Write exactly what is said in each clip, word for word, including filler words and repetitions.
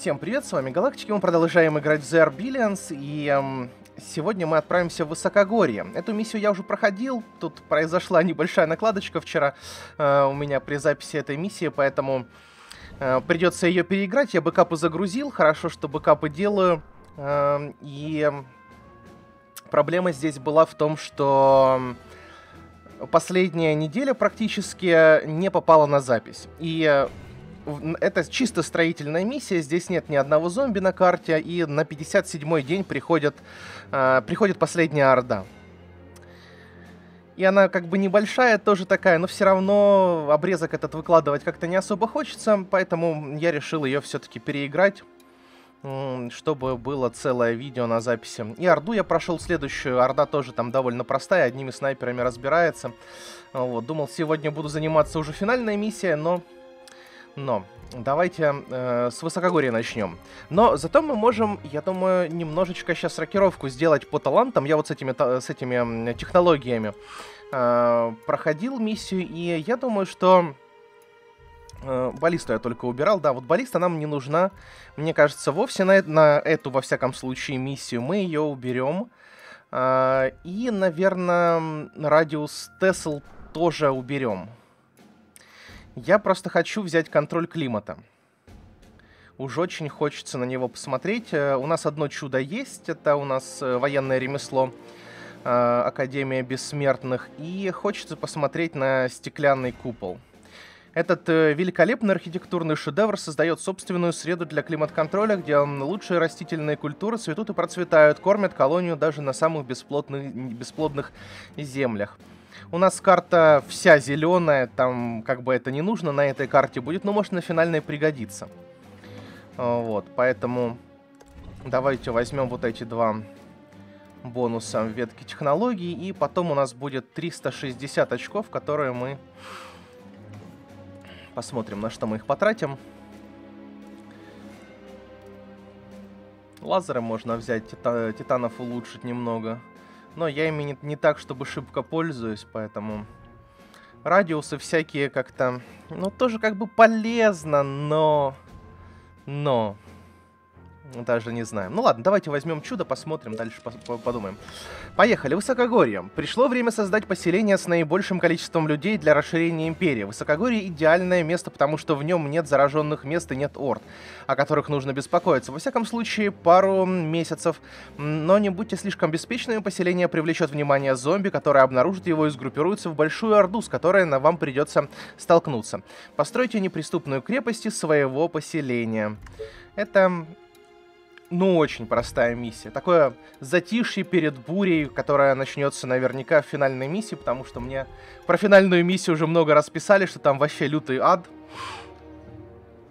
Всем привет, с вами Галактики, мы продолжаем играть в The Billions, и эм, сегодня мы отправимся в Высокогорье. Эту миссию я уже проходил, тут произошла небольшая накладочка вчера э, у меня при записи этой миссии, поэтому э, придется ее переиграть. Я бэкапы загрузил, хорошо, что бэкапы делаю, э, и проблема здесь была в том, что последняя неделя практически не попала на запись, и... Это чисто строительная миссия, здесь нет ни одного зомби на карте, и на пятьдесят седьмой день приходит, э, приходит последняя орда. И она как бы небольшая тоже такая, но все равно обрезок этот выкладывать как-то не особо хочется, поэтому я решил ее все-таки переиграть, чтобы было целое видео на записи. И орду я прошел следующую, орда тоже там довольно простая, одними снайперами разбирается. Вот, думал, сегодня буду заниматься уже финальной миссией, но... Но давайте э, с Высокогорья начнем. Но зато мы можем, я думаю, немножечко сейчас рокировку сделать по талантам. Я вот с этими, с этими технологиями э, проходил миссию, и я думаю, что... Э, баллисту я только убирал. Да, вот баллиста нам не нужна, мне кажется, вовсе на, на эту, во всяком случае, миссию. Мы ее уберем. Э, и, наверное, радиус Тесл тоже уберем. Я просто хочу взять контроль климата. Уж очень хочется на него посмотреть. У нас одно чудо есть. Это у нас военное ремесло, Академия Бессмертных. И хочется посмотреть на стеклянный купол. Этот великолепный архитектурный шедевр создает собственную среду для климат-контроля, где лучшие растительные культуры цветут и процветают, кормят колонию даже на самых бесплодных, бесплодных землях. У нас карта вся зеленая, там как бы это не нужно на этой карте будет, но может на финальной пригодится. Вот, поэтому давайте возьмем вот эти два бонуса в ветке технологий, и потом у нас будет триста шестьдесят очков, которые мы посмотрим, на что мы их потратим. Лазеры можно взять, тита- титанов улучшить немного. Но я ими не, не так, чтобы шибко пользуюсь, поэтому... Радиусы всякие как-то... Ну, тоже как бы полезно, но... Но... Даже не знаю. Ну ладно, давайте возьмем чудо, посмотрим, дальше по подумаем. Поехали, Высокогорье. Пришло время создать поселение с наибольшим количеством людей для расширения империи. Высокогорье идеальное место, потому что в нем нет зараженных мест и нет орд, о которых нужно беспокоиться. Во всяком случае, пару месяцев. Но не будьте слишком беспечными, поселение привлечет внимание зомби, которые обнаружат его и сгруппируются в большую орду, с которой на вам придется столкнуться. Постройте неприступную крепость из своего поселения. Это... Ну, очень простая миссия. Такое затишье перед бурей, которая начнется наверняка в финальной миссии, потому что мне про финальную миссию уже много раз писали, что там вообще лютый ад.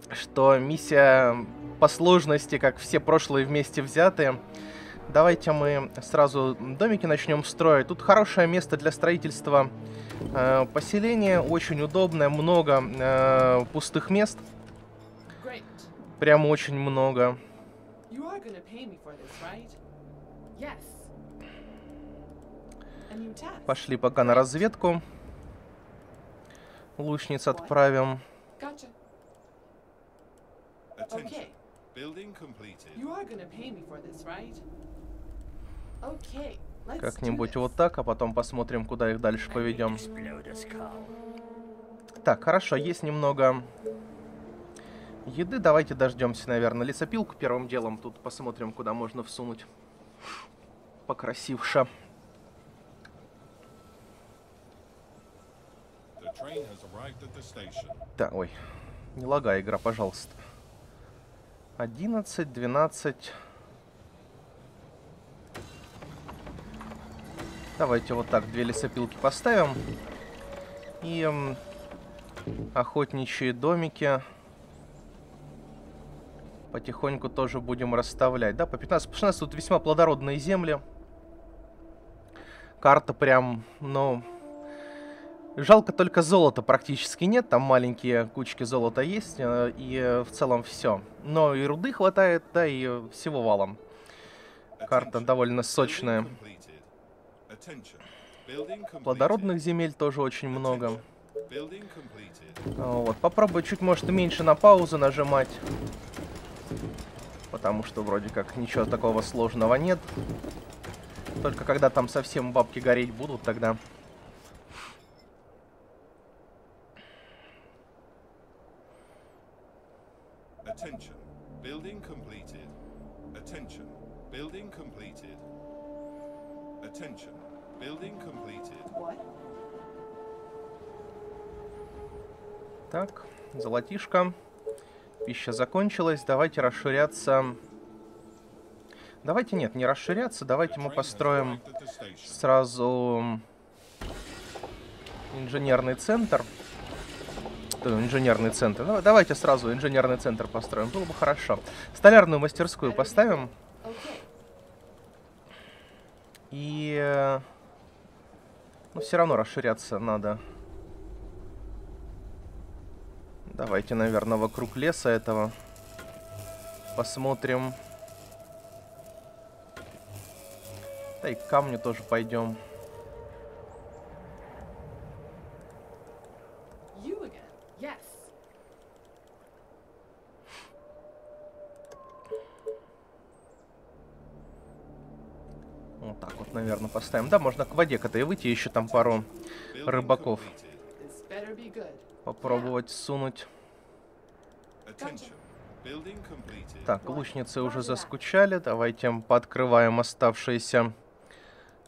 Что миссия по сложности, как все прошлые вместе взятые. Давайте мы сразу домики начнем строить. Тут хорошее место для строительства э, поселения, очень удобное, много э, пустых мест. Прям очень много. You are gonna pay me for this, right? Yes. Пошли пока на разведку. Лучниц отправим. Gotcha. Okay. Building completed. You are gonna pay me for this, right? Okay. Let's как-нибудь вот так, а потом посмотрим, куда их дальше поведем. Так, хорошо, есть немного... еды. Давайте дождемся, наверное, лесопилку первым делом. Тут посмотрим, куда можно всунуть покрасивше. Да, ой, не лагай игра, пожалуйста. одиннадцать, двенадцать. Давайте вот так две лесопилки поставим. И эм, охотничьи домики... Потихоньку тоже будем расставлять. Да, по пятнадцать, по шестнадцать тут весьма плодородные земли. Карта прям, ну... Жалко, только золота практически нет. Там маленькие кучки золота есть. И в целом все. Но и руды хватает, да, и всего валом. Карта довольно сочная. Плодородных земель тоже очень много. Вот, попробую чуть, может, меньше на паузу нажимать. Потому что вроде как ничего такого сложного нет. Только когда там совсем бабки гореть будут, тогда... Так, золотишко. Пища закончилась. Давайте расширяться. Давайте, нет, не расширяться. Давайте мы построим сразу инженерный центр. Инженерный центр. Давайте сразу инженерный центр построим. Было бы хорошо. Столярную мастерскую поставим. И... Ну, все равно расширяться надо. Давайте, наверное, вокруг леса этого посмотрим. Да и к камню тоже пойдем. Вот так вот, наверное, поставим. Да, можно к воде к-то и выйти, еще там пару рыбаков. Попробовать сунуть. Так, лучницы уже заскучали. Давайте пооткрываем оставшиеся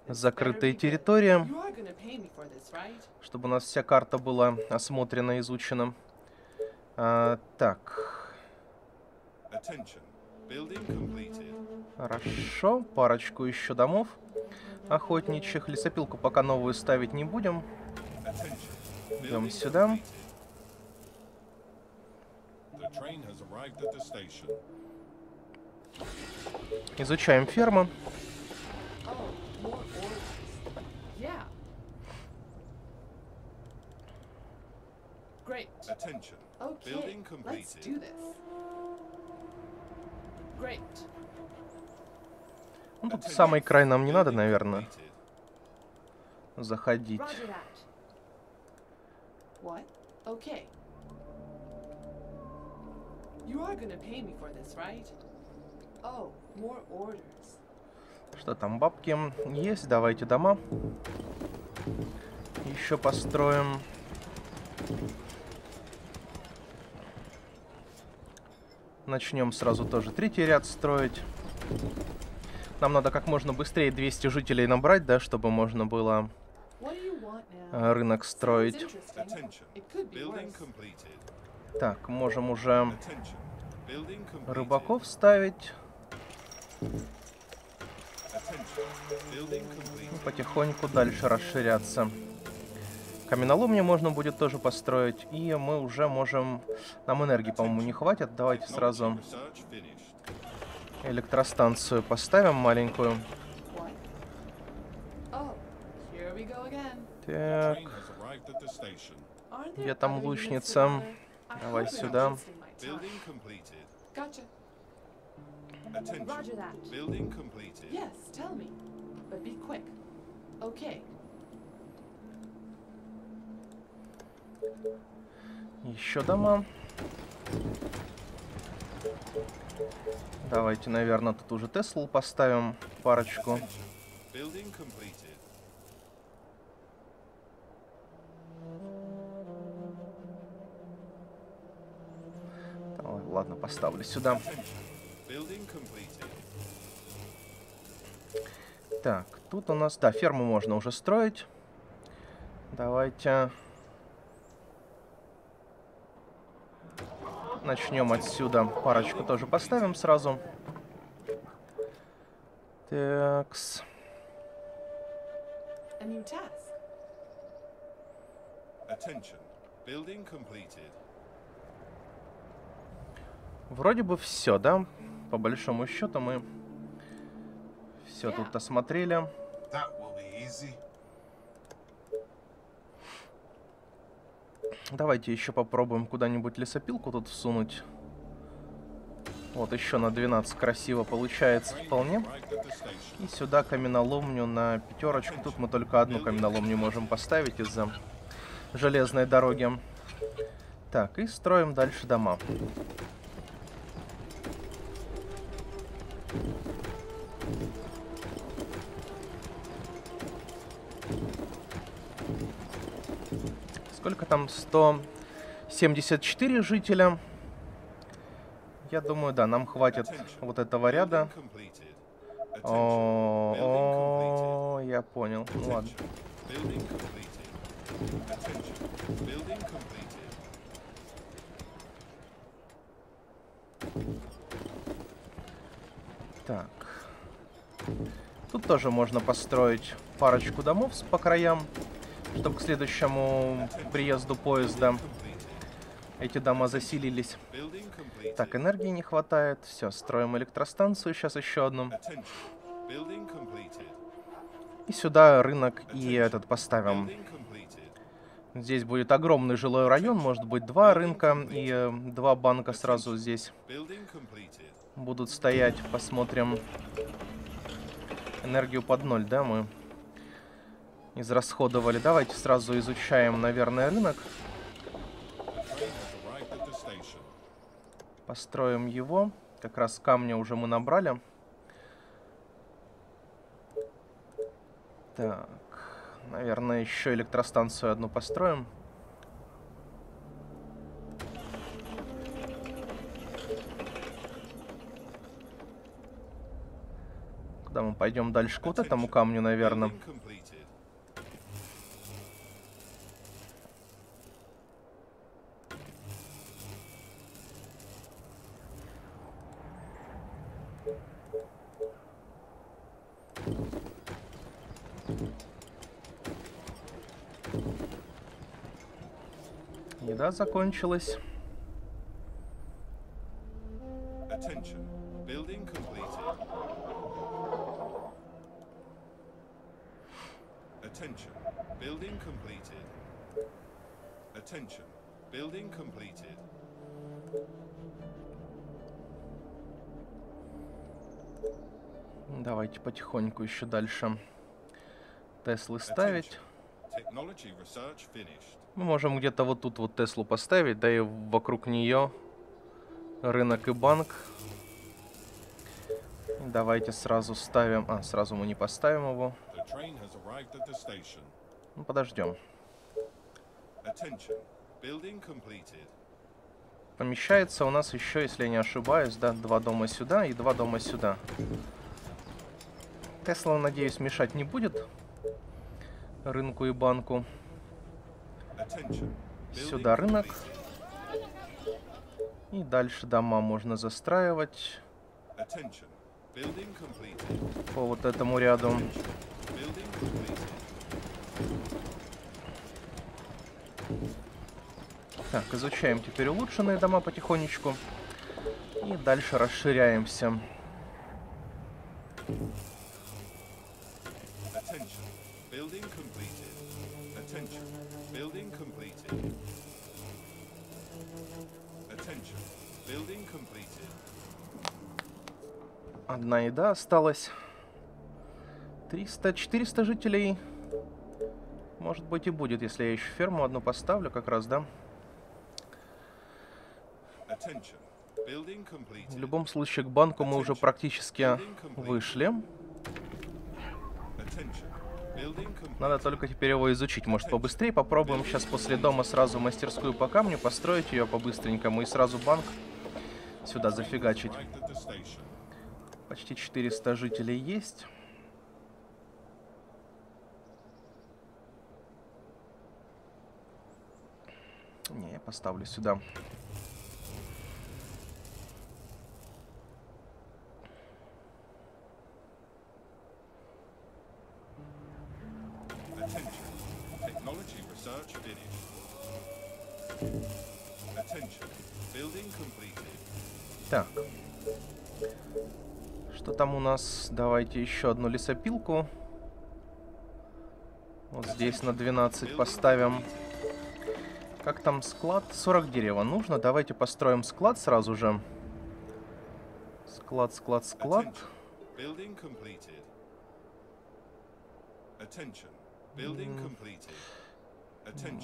закрытые территории. Чтобы у нас вся карта была осмотрена, изучена. А, так. Хорошо. Парочку еще домов охотничьих. Лесопилку пока новую ставить не будем. Идем сюда. Изучаем ферму. Ну, тут в самый край нам не надо, наверное, заходить. Что там, бабки есть? Давайте дома еще построим. Начнем сразу тоже третий ряд строить. Нам надо как можно быстрее двести жителей набрать, да, чтобы можно было рынок строить. Так, можем уже рыбаков ставить. И потихоньку дальше расширяться. Каменоломню можно будет тоже построить. И мы уже можем... Нам энергии, по-моему, не хватит. Давайте сразу электростанцию поставим маленькую. Так. Где там лучница? Давай сюда. Еще дома. Давайте, наверное, тут уже Теслу поставим парочку. Ладно, поставлю сюда. Так, тут у нас... Да, ферму можно уже строить. Давайте... Начнем отсюда. Парочку тоже поставим сразу. Такс. Вроде бы все, да? По большому счету мы все тут осмотрели. Давайте еще попробуем куда-нибудь лесопилку тут всунуть. Вот еще на двенадцать красиво получается вполне. И сюда каменоломню на пятерочку. Тут мы только одну каменоломню можем поставить из-за железной дороги. Так, и строим дальше дома. Сколько там? сто семьдесят четыре жителя. Я думаю, да, нам хватит вот этого ряда. О, я понял. Ладно. Так. Тут тоже можно построить парочку домов по краям, чтобы к следующему приезду поезда эти дома заселились. Так, энергии не хватает. Все, строим электростанцию, сейчас еще одну. И сюда рынок и этот поставим. Здесь будет огромный жилой район, может быть два рынка и два банка сразу здесь будут стоять. Посмотрим. Энергию под ноль, да, мы израсходовали. Давайте сразу изучаем, наверное, рынок. Построим его. Как раз камня уже мы набрали. Так. Наверное, еще электростанцию одну построим. Куда мы пойдем дальше? К вот этому камню, наверное. Еда закончилась. Давайте потихоньку еще дальше Теслы ставить. Мы можем где-то вот тут вот Теслу поставить, да и вокруг нее рынок и банк. Давайте сразу ставим... А, сразу мы не поставим его. Ну, подождем. Помещается у нас еще, если я не ошибаюсь, да, два дома сюда и два дома сюда. Тесла, надеюсь, мешать не будет рынку и банку. Сюда рынок. И дальше дома можно застраивать по вот этому ряду. Так, изучаем теперь улучшенные дома потихонечку. И дальше расширяемся. Одна еда осталась. триста-четыреста жителей. Может быть и будет, если я еще ферму одну поставлю, как раз, да? В любом случае, к банку мы уже практически вышли. Надо только теперь его изучить. Может, побыстрее попробуем сейчас после дома сразу мастерскую по камню, построить ее по-быстренькому и сразу банк сюда зафигачить. Почти четыреста жителей есть. Не, я поставлю сюда. Так. Что там у нас? Давайте еще одну лесопилку. Вот здесь на двенадцать поставим. Как там склад? сорок дерева нужно. Давайте построим склад сразу же. Склад, склад, склад.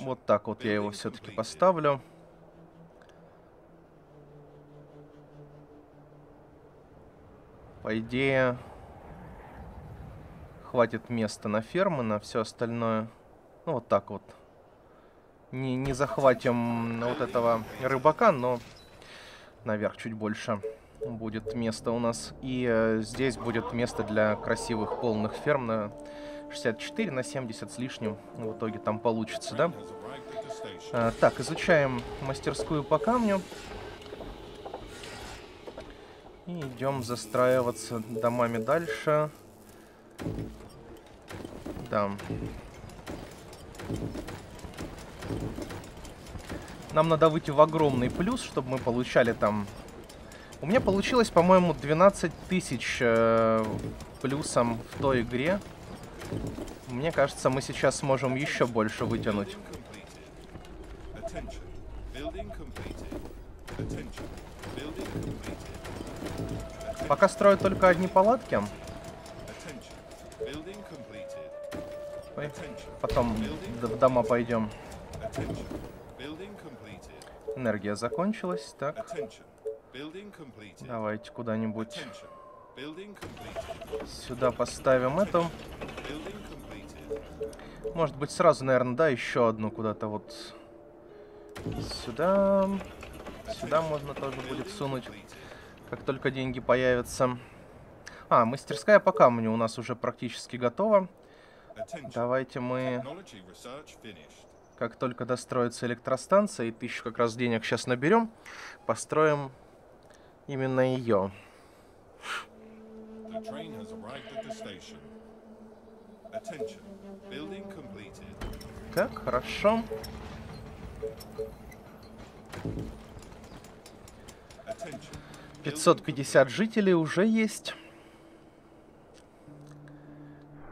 Вот так вот я его все-таки поставлю. По идее, хватит места на фермы, на все остальное. Ну, вот так вот. не, не захватим вот этого рыбака, но наверх чуть больше будет места у нас. И э, здесь будет место для красивых полных ферм на шестьдесят четыре на семьдесят с лишним. В итоге там получится, да? Э, так, изучаем мастерскую по камню. И идем застраиваться домами дальше. Да. Нам надо выйти в огромный плюс, чтобы мы получали там... У меня получилось, по-моему, двенадцать тысяч э, плюсом в той игре. Мне кажется, мы сейчас сможем еще больше вытянуть. Пока строят только одни палатки. Потом в дома пойдем. Энергия закончилась, так. Давайте куда-нибудь сюда поставим эту. Может быть, сразу, наверное, да, еще одну куда-то вот сюда. Сюда можно тоже будет сунуть, как только деньги появятся. А, мастерская по камню у нас уже практически готова. Давайте мы... Как только достроится электростанция, и тысячу как раз денег сейчас наберем, построим именно ее. Так, хорошо. пятьсот пятьдесят жителей уже есть.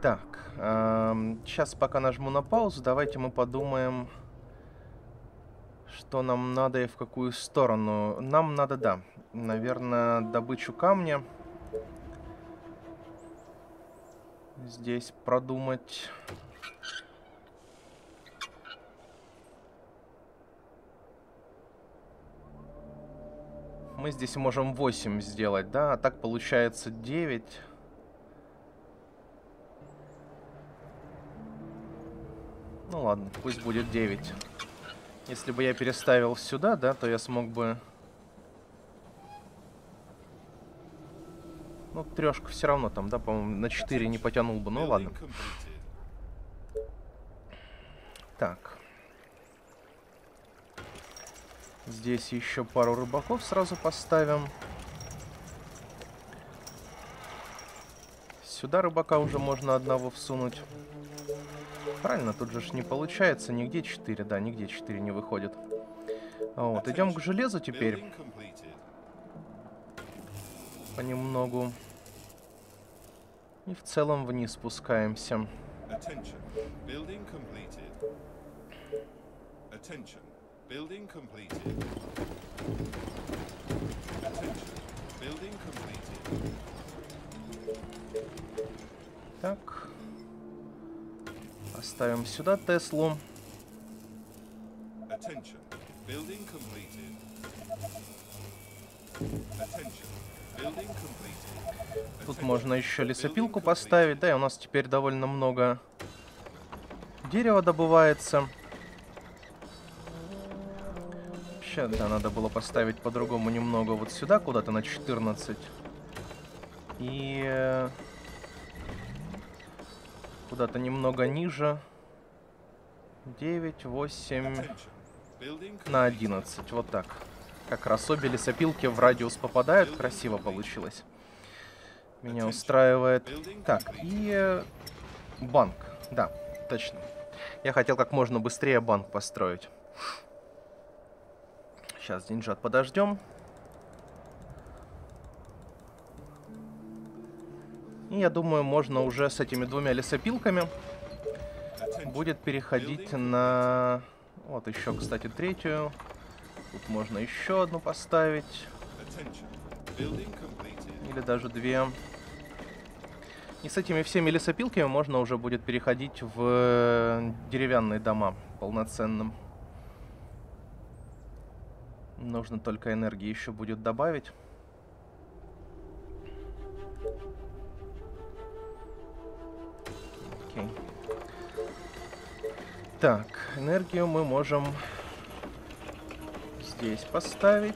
Так. Сейчас пока нажму на паузу, давайте мы подумаем, что нам надо и в какую сторону. Нам надо, да, наверное, добычу камня здесь продумать. Мы здесь можем восемь сделать, да, а так получается девять. Ну ладно, пусть будет девять. Если бы я переставил сюда, да, то я смог бы... Ну, трешку все равно там, да, по-моему, на четыре не потянул бы. Ну ладно. Так. Здесь еще пару рыбаков сразу поставим. Сюда рыбака уже можно одного всунуть. Правильно, тут же ж не получается, нигде четыре, да, нигде четыре не выходит. Вот, идем к железу теперь. Понемногу. И в целом вниз спускаемся. Так. Ставим сюда Теслу. Тут можно еще лесопилку поставить, да, и у нас теперь довольно много дерева добывается. Сейчас, да, надо было поставить по-другому немного вот сюда, куда-то на четырнадцать. И... Куда-то немного ниже. девять, восемь на одиннадцать. Вот так. Как раз обе лесопилки в радиус попадают. Красиво получилось. Меня устраивает. Так, и банк. Да, точно. Я хотел как можно быстрее банк построить. Сейчас деньжат подождем. И я думаю, можно уже с этими двумя лесопилками будет переходить на... Вот еще, кстати, третью. Тут можно еще одну поставить. Или даже две. И с этими всеми лесопилками можно уже будет переходить в деревянные дома полноценным. Нужно только энергии еще будет добавить. Так, энергию мы можем здесь поставить.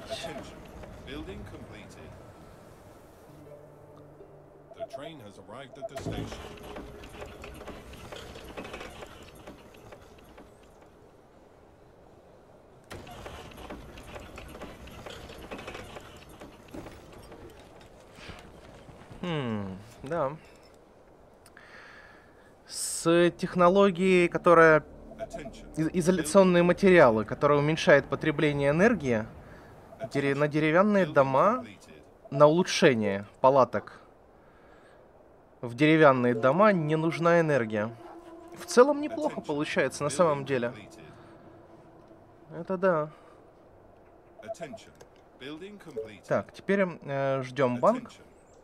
Хм, да. С технологией, которая... изоляционные материалы, которые уменьшают потребление энергии, на деревянные дома, на улучшение палаток. В деревянные дома не нужна энергия. В целом неплохо получается на самом деле. Это да. Так, теперь э, ждем банк.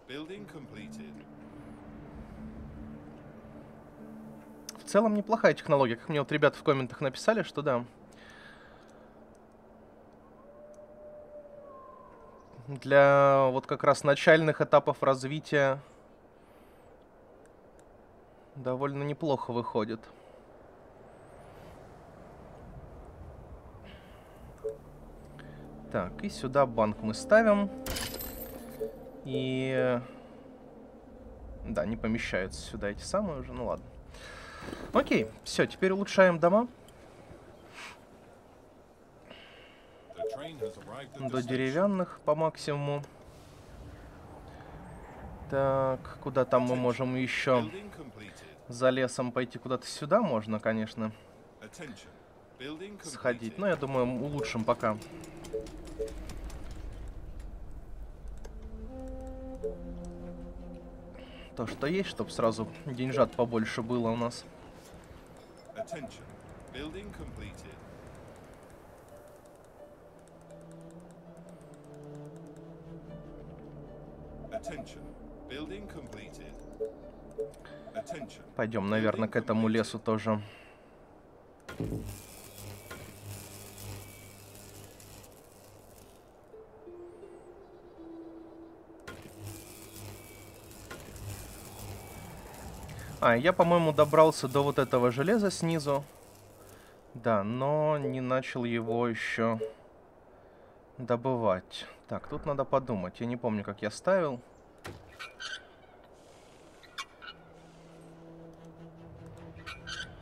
В целом неплохая технология, как мне вот ребята в комментах написали, что да. Для вот как раз начальных этапов развития довольно неплохо выходит. Так, и сюда банк мы ставим. И... да, не помещаются сюда эти самые уже, ну ладно. Окей, все, теперь улучшаем дома. До деревянных по максимуму. Так, куда там мы можем еще? За лесом пойти куда-то сюда можно, конечно, сходить. Но я думаю, улучшим пока. То, что есть, чтобы сразу деньжат побольше было у нас. Пойдем, наверное, к этому лесу тоже. А, я, по-моему, добрался до вот этого железа снизу. Да, но не начал его еще добывать. Так, тут надо подумать. Я не помню, как я ставил.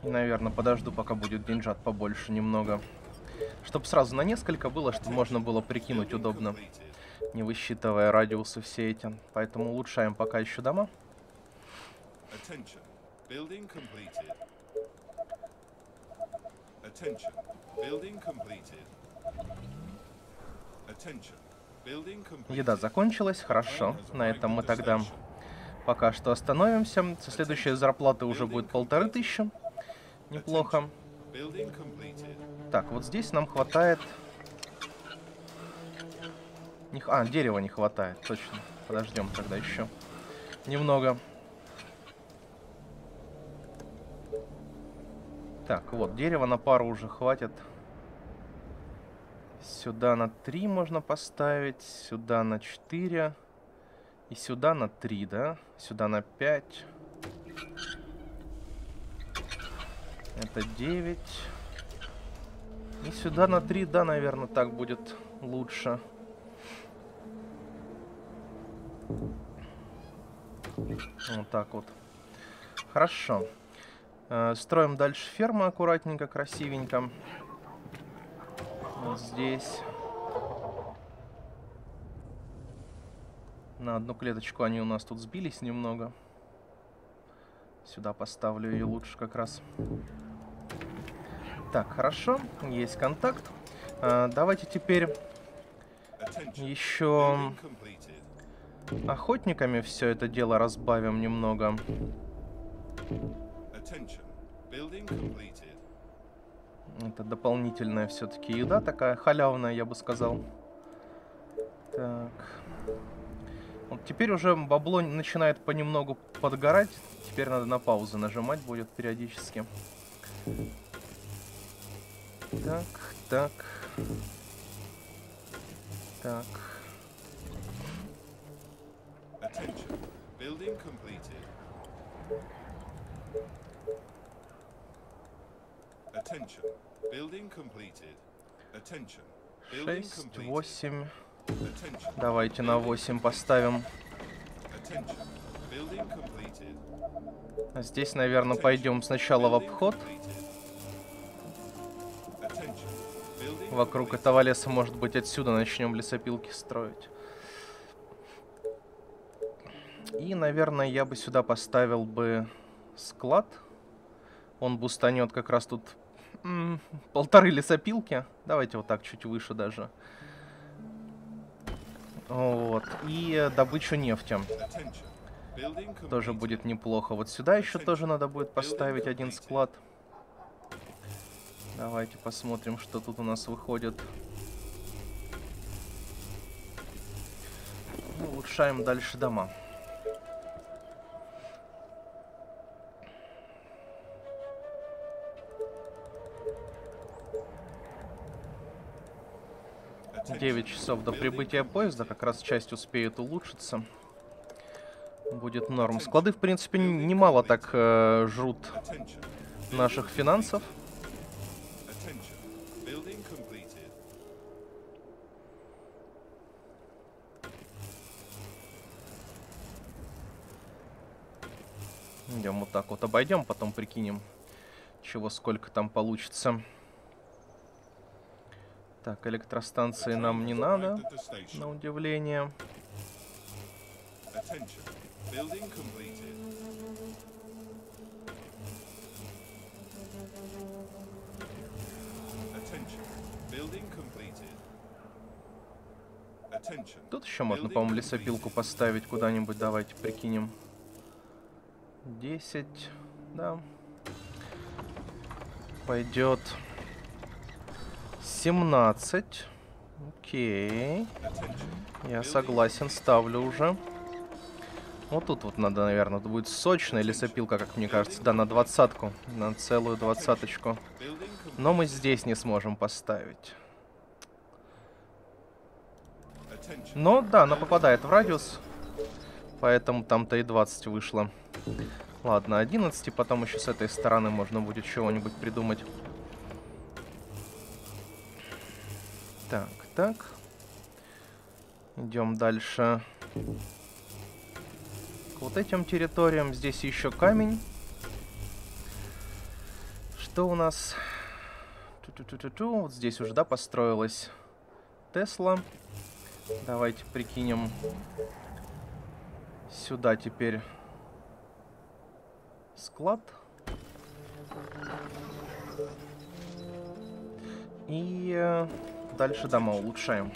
Наверное, подожду, пока будет деньжат побольше немного. Чтобы сразу на несколько было, чтобы можно было прикинуть удобно, не высчитывая радиусы все эти. Поэтому улучшаем пока еще дома. Еда закончилась, хорошо. На этом мы тогда пока что остановимся. Со следующей зарплаты уже будет полторы тысячи. Неплохо. Так, вот здесь нам хватает... А, дерева не хватает, точно. Подождем тогда еще немного. Так, вот, дерева на пару уже хватит. Сюда на три можно поставить, сюда на четыре. И сюда на три, да? Сюда на пять. Это девять. И сюда на три, да, наверное, так будет лучше. Вот так вот. Хорошо. Строим дальше ферму аккуратненько, красивенько. Вот здесь. На одну клеточку они у нас тут сбились немного. Сюда поставлю ее лучше как раз. Так, хорошо. Есть контакт. А, давайте теперь еще охотниками все это дело разбавим немного. Это дополнительная все-таки еда такая, халявная, я бы сказал. Так. Вот теперь уже бабло начинает понемногу подгорать. Теперь надо на паузу нажимать будет периодически. Так, так. Так. шесть, восемь. Давайте на восемь поставим. Здесь, наверное, пойдем сначала в обход. Вокруг этого леса, может быть, отсюда начнем лесопилки строить. И, наверное, я бы сюда поставил бы склад. Он бустанет как раз тут м-м, полторы лесопилки. Давайте вот так, чуть выше даже. Вот. И добычу нефти. Тоже будет неплохо. Вот сюда еще тоже надо будет поставить один склад. Давайте посмотрим, что тут у нас выходит. Улучшаем дальше дома. девять часов до прибытия поезда. Как раз часть успеет улучшиться. Будет норм. Склады, в принципе, немало так э, жрут наших финансов. Идем вот так вот обойдем, потом прикинем, чего сколько там получится. Так, электростанции нам не надо, на удивление. Тут еще можно, по-моему, лесопилку поставить куда-нибудь. Давайте прикинем. десять, да. Пойдет. семнадцать. Окей. Я согласен, ставлю уже. Вот тут вот надо, наверное, будет сочная лесопилка, как мне кажется. Да, на двадцатку. На целую двадцаточку. Но мы здесь не сможем поставить. Но, да, она попадает в радиус. Поэтому там-то и двадцать вышло. Ладно, одиннадцать, и потом еще с этой стороны можно будет чего-нибудь придумать. Так, так. Идем дальше. К вот этим территориям. Здесь еще камень. Что у нас? Ту-ту-ту-ту-ту. Вот здесь уже, да, построилась Тесла. Давайте прикинем. Сюда теперь склад. И дальше дома улучшаем.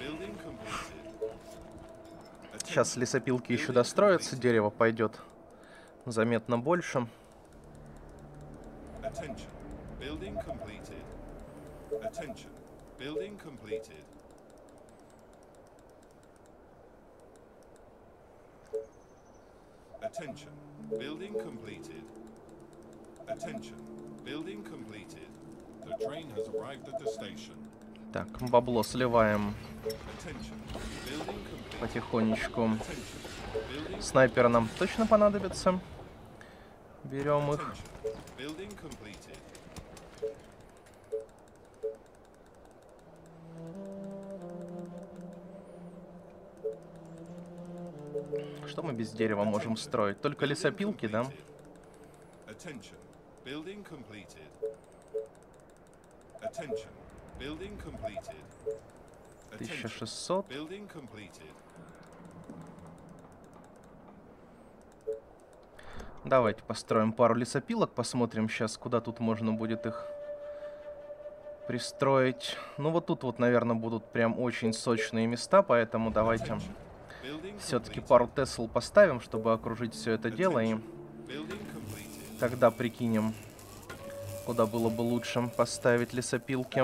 Сейчас лесопилки еще достроятся, дерево пойдет заметно больше. Attention, building completed. Attention, building completed. The train has arrived at the station. Так, бабло сливаем потихонечку. Снайпер нам точно понадобится. Берем их. Что мы без дерева можем строить? Только лесопилки, да? тысяча шестьсот. Давайте построим пару лесопилок. Посмотрим сейчас, куда тут можно будет их пристроить. Ну вот тут вот, наверное, будут прям очень сочные места, поэтому давайте все-таки пару Тесл поставим, чтобы окружить все это дело, и тогда прикинем, куда было бы лучше поставить лесопилки.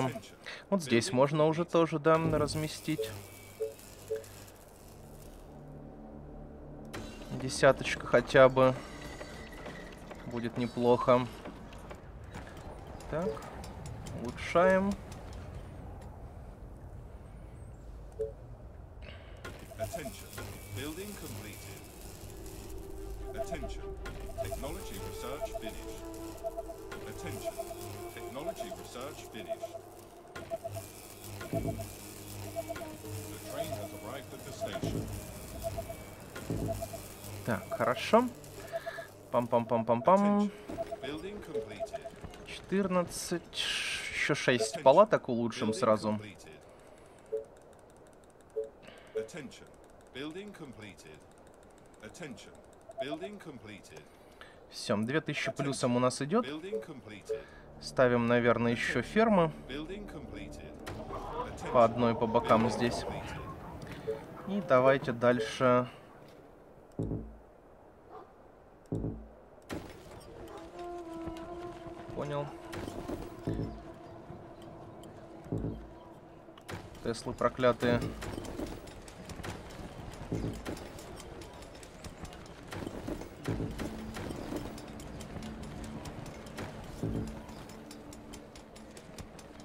Вот здесь можно уже тоже, да, разместить. Десяточка хотя бы будет неплохо. Так, улучшаем. Attention. Technology research finished. Attention. Technology research finished. The train has arrived at the station. Так, хорошо. Пам-пам-пам-пам-пам. четырнадцать. Еще шесть палаток улучшим сразу. Все, две тысячи плюсом у нас идет. Ставим, наверное, еще фермы. По одной по бокам здесь. И давайте дальше... Понял. Теслы проклятые.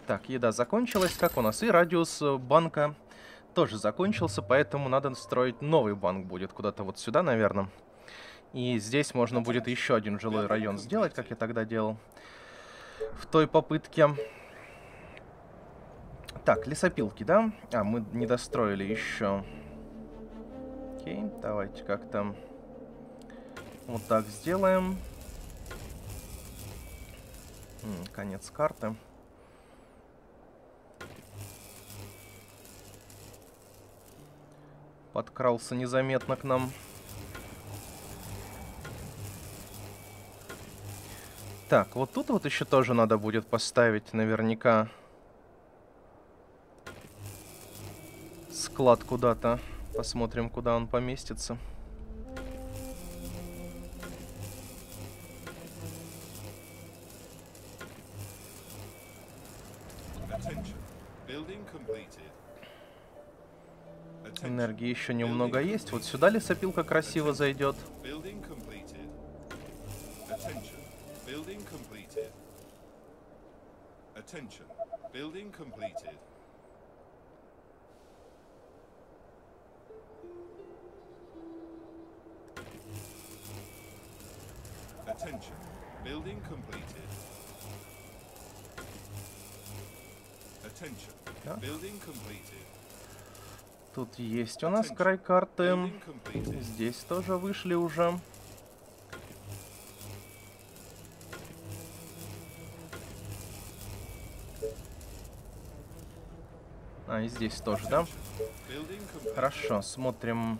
Так, еда закончилась, как у нас. И радиус банка тоже закончился, поэтому надо строить новый банк будет. Куда-то вот сюда, наверное. И здесь можно будет еще один жилой район сделать, как я тогда делал в той попытке. Так, лесопилки, да? А, мы не достроили еще. Окей, давайте как-то вот так сделаем. М, конец карты. Подкрался незаметно к нам. Так, вот тут вот еще тоже надо будет поставить наверняка склад куда-то. Посмотрим, куда он поместится. Энергии еще немного есть. Вот сюда лесопилка красиво зайдет. Attention. Building completed. Attention. Building completed. Attention. Building completed. Тут есть у нас край карты. Здесь тоже вышли уже. А, и здесь тоже, да? Хорошо, смотрим.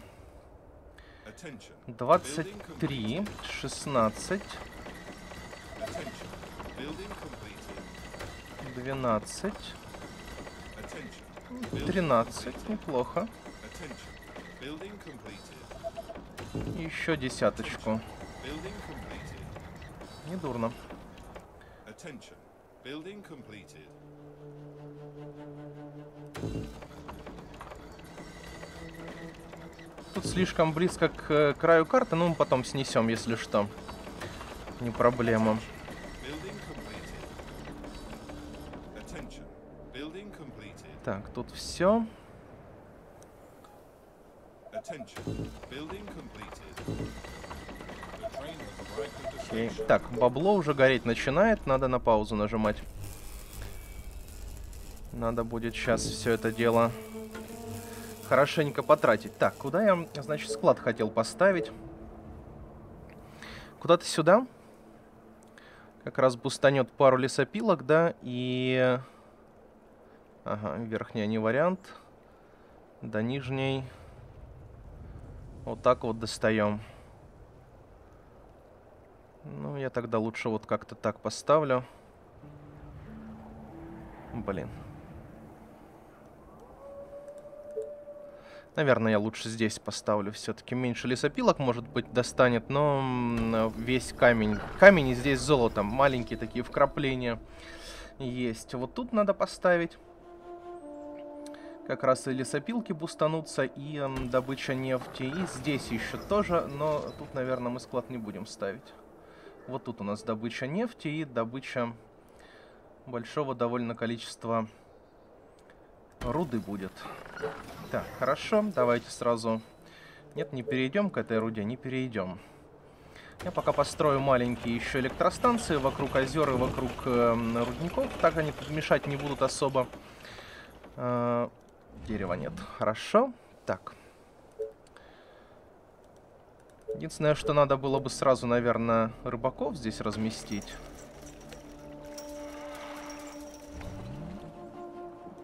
двадцать три, шестнадцать, двенадцать, тринадцать, неплохо. Еще десяточку. Недурно. Тут слишком близко к краю карты, но мы потом снесем, если что. Не проблема. Так, тут все. Окей. Так, бабло уже гореть начинает, надо на паузу нажимать. Надо будет сейчас все это дело хорошенько потратить. Так, куда я, значит, склад хотел поставить? Куда-то сюда. Как раз бустанет пару лесопилок, да, и... Ага, верхняя не вариант. До нижней. Вот так вот достаем. Ну, я тогда лучше вот как-то так поставлю. Блин. Наверное, я лучше здесь поставлю. Все-таки меньше лесопилок, может быть, достанет. Но весь камень. Камень и здесь золотом. Маленькие такие вкрапления есть. Вот тут надо поставить. Как раз и лесопилки бустанутся, и э, добыча нефти. И здесь еще тоже. Но тут, наверное, мы склад не будем ставить. Вот тут у нас добыча нефти и добыча... большого довольно количества руды будет. Так, хорошо, давайте сразу... Нет, не перейдем к этой руде, не перейдем. Я пока построю маленькие еще электростанции вокруг озер и вокруг э, рудников. Так они мешать не будут особо. Э, дерева нет. Хорошо. Так. Единственное, что надо было бы сразу, наверное, рыбаков здесь разместить.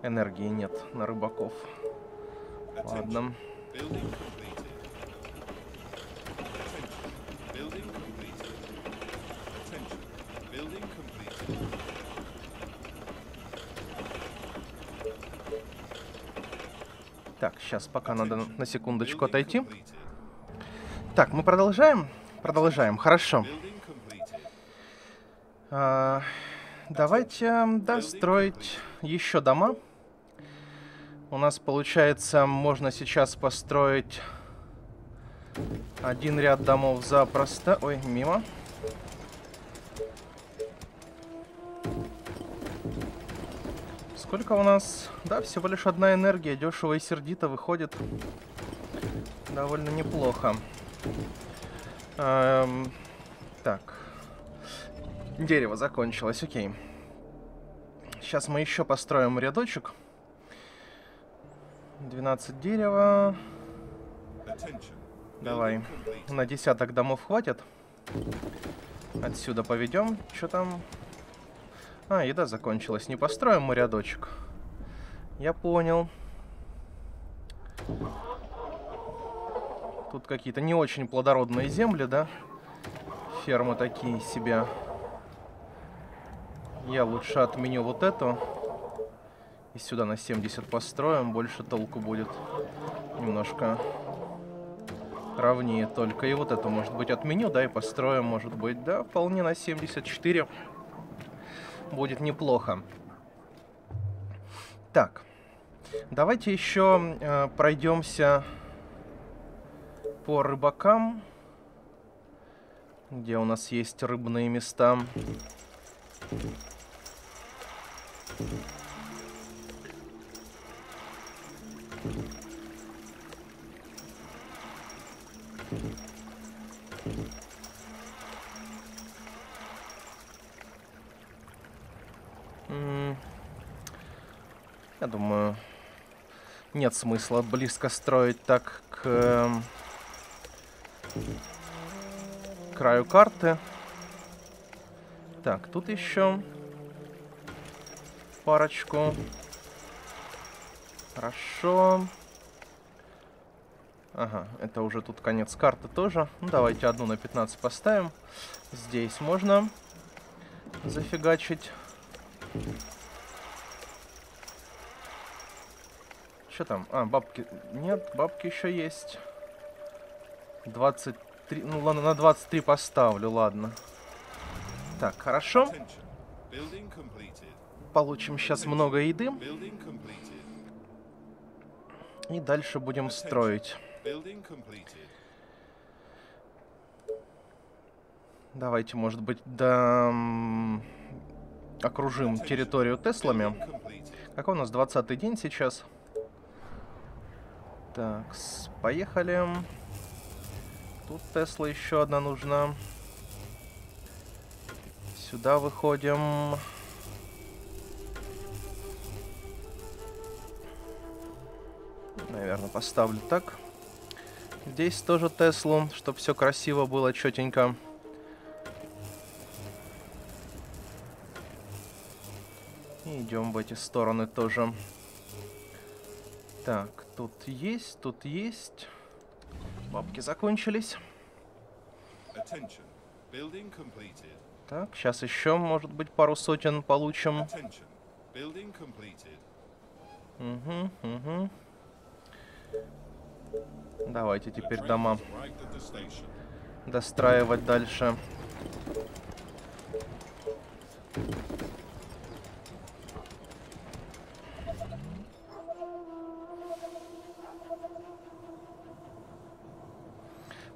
Энергии нет на рыбаков. Ладно. Так, сейчас пока надо на секундочку отойти. Так, мы продолжаем? Продолжаем, хорошо. А, давайте достроить еще дома. У нас, получается, можно сейчас построить один ряд домов запросто. Ой, мимо. Сколько у нас? Да, всего лишь одна энергия. Дешево и сердито выходит. Довольно неплохо. Эм, так. Дерево закончилось, окей. Сейчас мы еще построим рядочек. двенадцать дерева. Давай. На десяток домов хватит. Отсюда поведем. Что там? А, еда закончилась. Не построим мы рядочек. Я понял. Тут какие-то не очень плодородные земли, да? Фермы такие себе. Я лучше отменю вот эту. И сюда на семьдесят построим. Больше толку будет. Немножко ровнее только. И вот эту, может быть, отменю, да, и построим, может быть, да, вполне на семьдесят четыре. Будет неплохо. Так, давайте еще э, пройдемся по рыбакам, где у нас есть рыбные места. Я думаю, нет смысла близко строить так к краю карты. Так, тут еще парочку. Хорошо. Ага, это уже тут конец карты тоже. Ну, давайте одну на пятнадцать поставим. Здесь можно зафигачить. Что там? А, бабки... Нет, бабки еще есть. двадцать три... Ну, ладно, на двадцать три поставлю, ладно. Так, хорошо. Получим сейчас много еды. И дальше будем строить. Давайте, может быть, да... окружим территорию Теслами. Какой у нас двадцатый день сейчас? Так, поехали. Тут Тесла еще одна нужна. Сюда выходим. Наверное, поставлю так. Здесь тоже Теслу, чтобы все красиво было, четенько. И идем в эти стороны тоже. Так, тут есть, тут есть. Бабки закончились. Так, сейчас еще, может быть, пару сотен получим. Угу, угу. Давайте теперь дома достраивать дальше.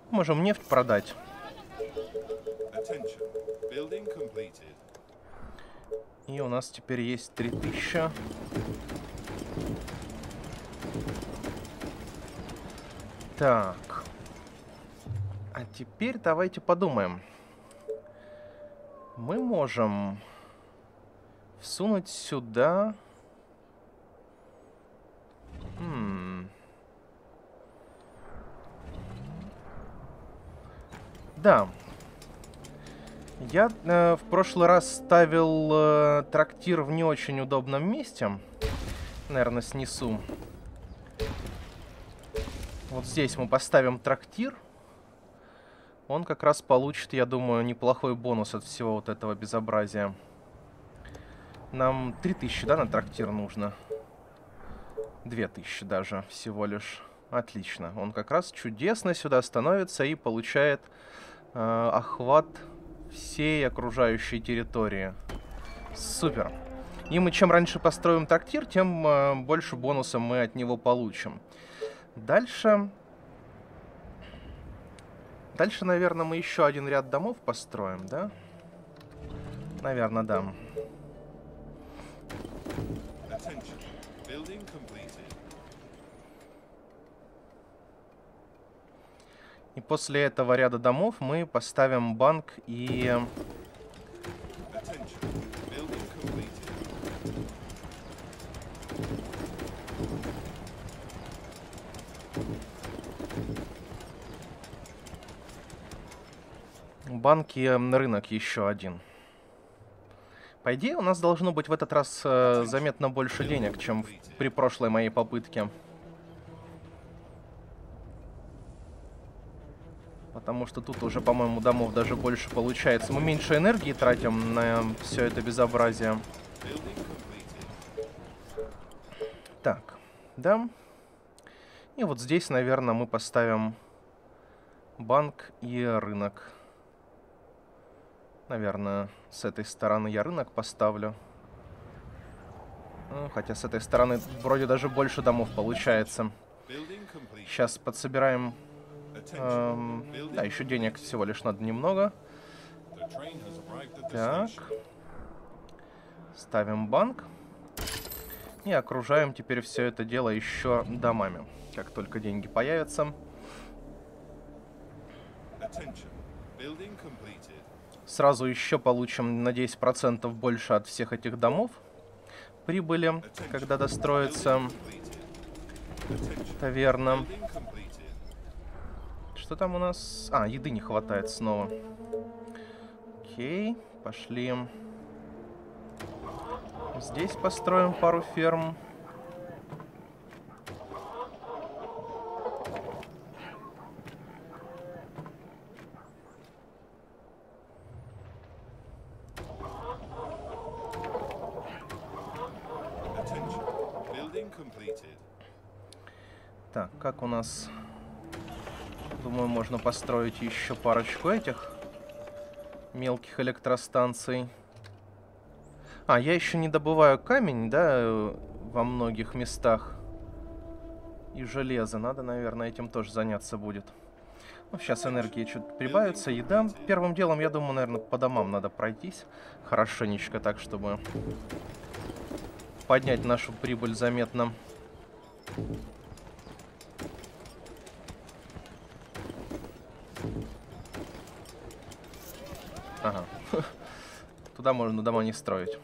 Можем нефть продать. И у нас теперь есть три тысячи. Так. А теперь давайте подумаем. Мы можем всунуть сюда... М-м. Да. Я э, в прошлый раз ставил э, трактир в не очень удобном месте. Наверное, снесу. Вот здесь мы поставим трактир. Он как раз получит, я думаю, неплохой бонус от всего вот этого безобразия. Нам три тысячи, да, на трактир нужно? две тысячи даже всего лишь. Отлично. Он как раз чудесно сюда становится и получает э, охват всей окружающей территории. Супер. И мы чем раньше построим трактир, тем э, больше бонуса мы от него получим. Дальше... Дальше, наверное, мы еще один ряд домов построим, да? Наверное, да. И после этого ряда домов мы поставим банк и... Банки, рынок еще один. По идее, у нас должно быть в этот раз э, заметно больше денег, чем в, при прошлой моей попытке. Потому что тут уже, по-моему, домов даже больше получается. Мы меньше энергии тратим на все это безобразие. Так, да. И вот здесь, наверное, мы поставим банк и рынок. Наверное, с этой стороны я рынок поставлю. Ну, хотя с этой стороны вроде даже больше домов получается. Сейчас подсобираем... Эм, да, еще денег всего лишь надо немного. Так. Ставим банк. И окружаем теперь все это дело еще домами. Как только деньги появятся. Сразу еще получим на десять процентов больше от всех этих домов прибыли, когда достроится таверна. Что там у нас? А, еды не хватает снова. Окей, пошли. Здесь построим пару ферм. Так, как у нас... Думаю, можно построить еще парочку этих мелких электростанций. А, я еще не добываю камень, да, во многих местах. И железо. Надо, наверное, этим тоже заняться будет. Ну, сейчас энергии чуть прибавится. Еда. Первым делом, я думаю, наверное, по домам надо пройтись. Хорошенечко так, чтобы поднять нашу прибыль заметно. Ага. Туда можно дома не строить.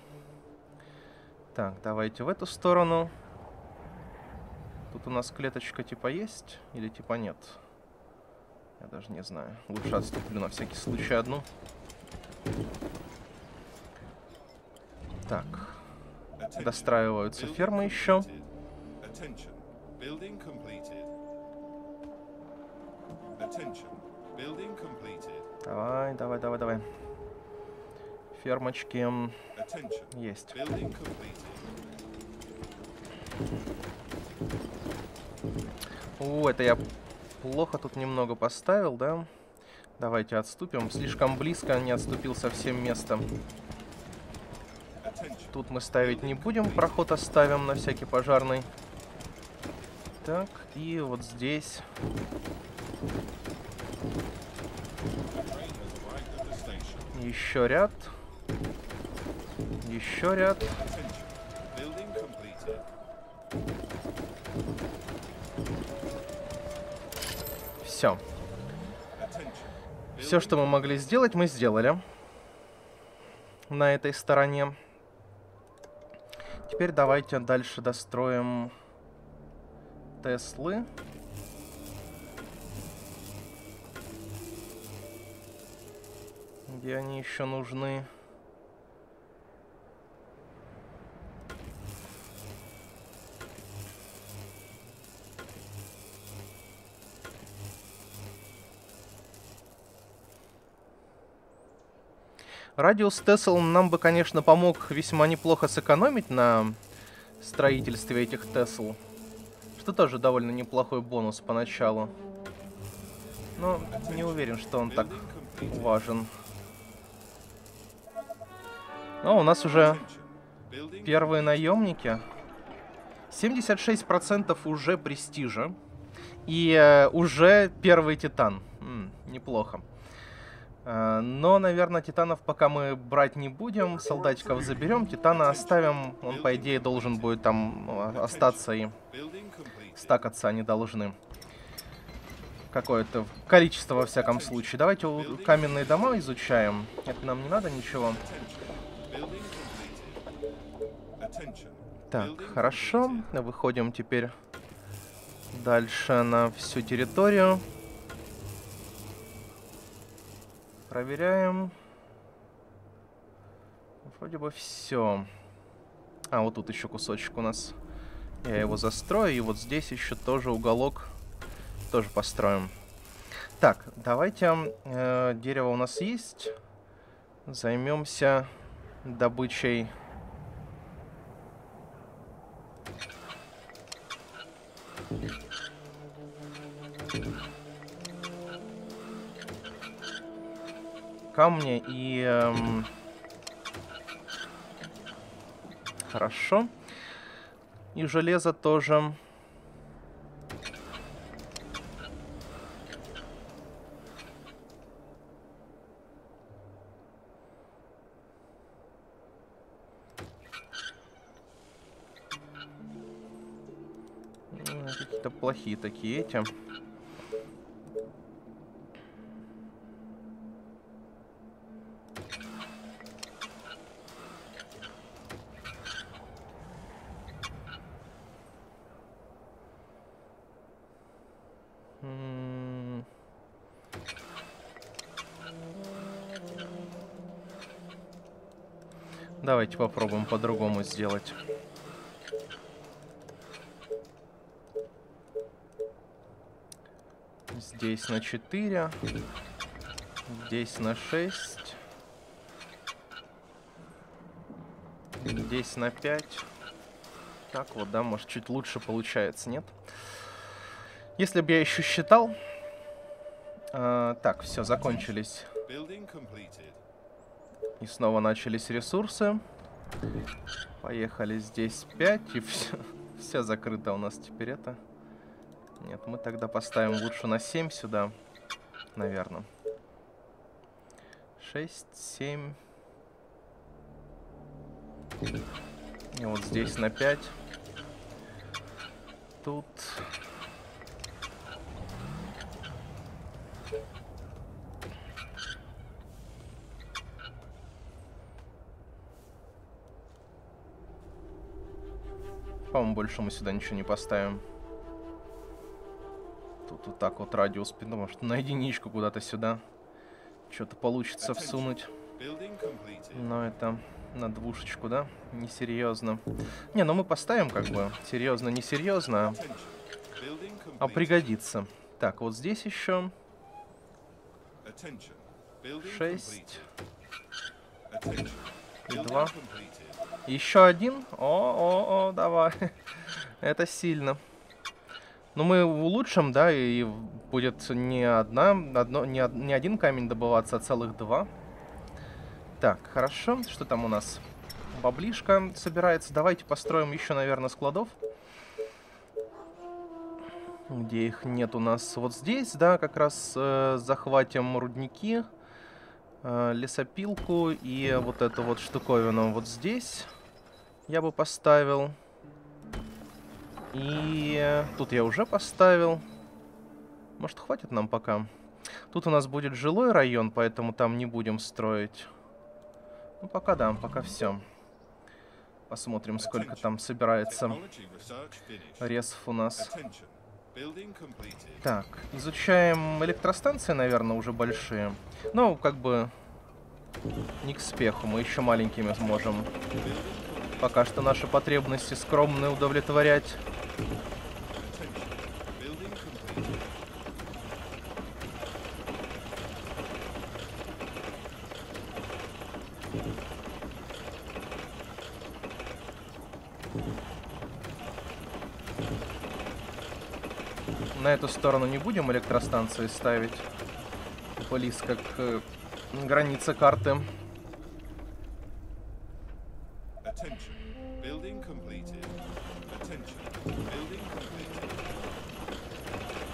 Так, давайте в эту сторону. Тут у нас клеточка типа есть или типа нет? Я даже не знаю. Лучше отступлю на всякий случай одну. Так. Достраиваются фермы еще. Давай, давай, давай, давай. Фермочки есть. О, это я плохо тут немного поставил, да? Давайте отступим. Слишком близко не отступил совсем место. Тут мы ставить не будем. Проход оставим на всякий пожарный. Так, и вот здесь... Еще ряд. Еще ряд. Все. Все, что мы могли сделать, мы сделали на этой стороне. Теперь давайте дальше достроим Теслы. Где они еще нужны? Радиус Тесл нам бы, конечно, помог весьма неплохо сэкономить на строительстве этих Тесл. Что тоже довольно неплохой бонус поначалу. Но не уверен, что он так важен. Но у нас уже первые наемники. семьдесят шесть процентов уже престижа. И уже первый Титан. М-м, неплохо. Но, наверное, титанов пока мы брать не будем. Солдатиков заберем, титана оставим. Он, по идее, должен будет там остаться и стакаться они должны. Какое-то количество, во всяком случае. Давайте каменные дома изучаем. Это нам не надо ничего. Так, хорошо. Выходим теперь дальше на всю территорию. Проверяем. Вроде бы все. А, вот тут еще кусочек у нас. Я его застрою. И вот здесь еще тоже уголок. Тоже построим. Так, давайте. Э, дерево у нас есть. Займемся добычей. Камни и... Эм... Хорошо. И железо тоже. Какие-то плохие такие эти. Давайте попробуем по-другому сделать. Здесь на четыре. Здесь на шесть. Здесь на пять. Так вот, да, может, чуть лучше получается, нет? Если бы я еще считал... Э, так, все, закончились. И снова начались ресурсы. Поехали, здесь пять. И все, все закрыто у нас теперь это. Нет, мы тогда поставим лучше на семь сюда. Наверное. шесть, семь. И вот здесь на пять. Тут... По-моему, больше мы сюда ничего не поставим. Тут вот так вот радиус, потому что на единичку куда-то сюда что-то получится всунуть. Но это на двушечку, да? Несерьезно. Не, ну мы поставим как бы. Серьезно, несерьезно. А пригодится. Так, вот здесь еще. шесть. И два. Еще один. О, о, о, давай. Это сильно. Но мы улучшим, да, и будет не одна, одно, не, не один камень добываться, а целых два. Так, хорошо. Что там у нас? Баблишка собирается. Давайте построим еще, наверное, складов. Где их нет у нас? Вот здесь, да, как раз э, захватим рудники, э, лесопилку и вот эту вот штуковину вот здесь. Я бы поставил. И тут я уже поставил. Может, хватит нам пока? Тут у нас будет жилой район, поэтому там не будем строить. Ну, пока да, пока все. Посмотрим, сколько там собирается. Резов у нас. Так, изучаем электростанции, наверное, уже большие. Ну, как бы не к спеху, мы еще маленькими сможем. Пока что наши потребности скромные удовлетворять. На эту сторону не будем электростанции ставить. Близко к границе карты.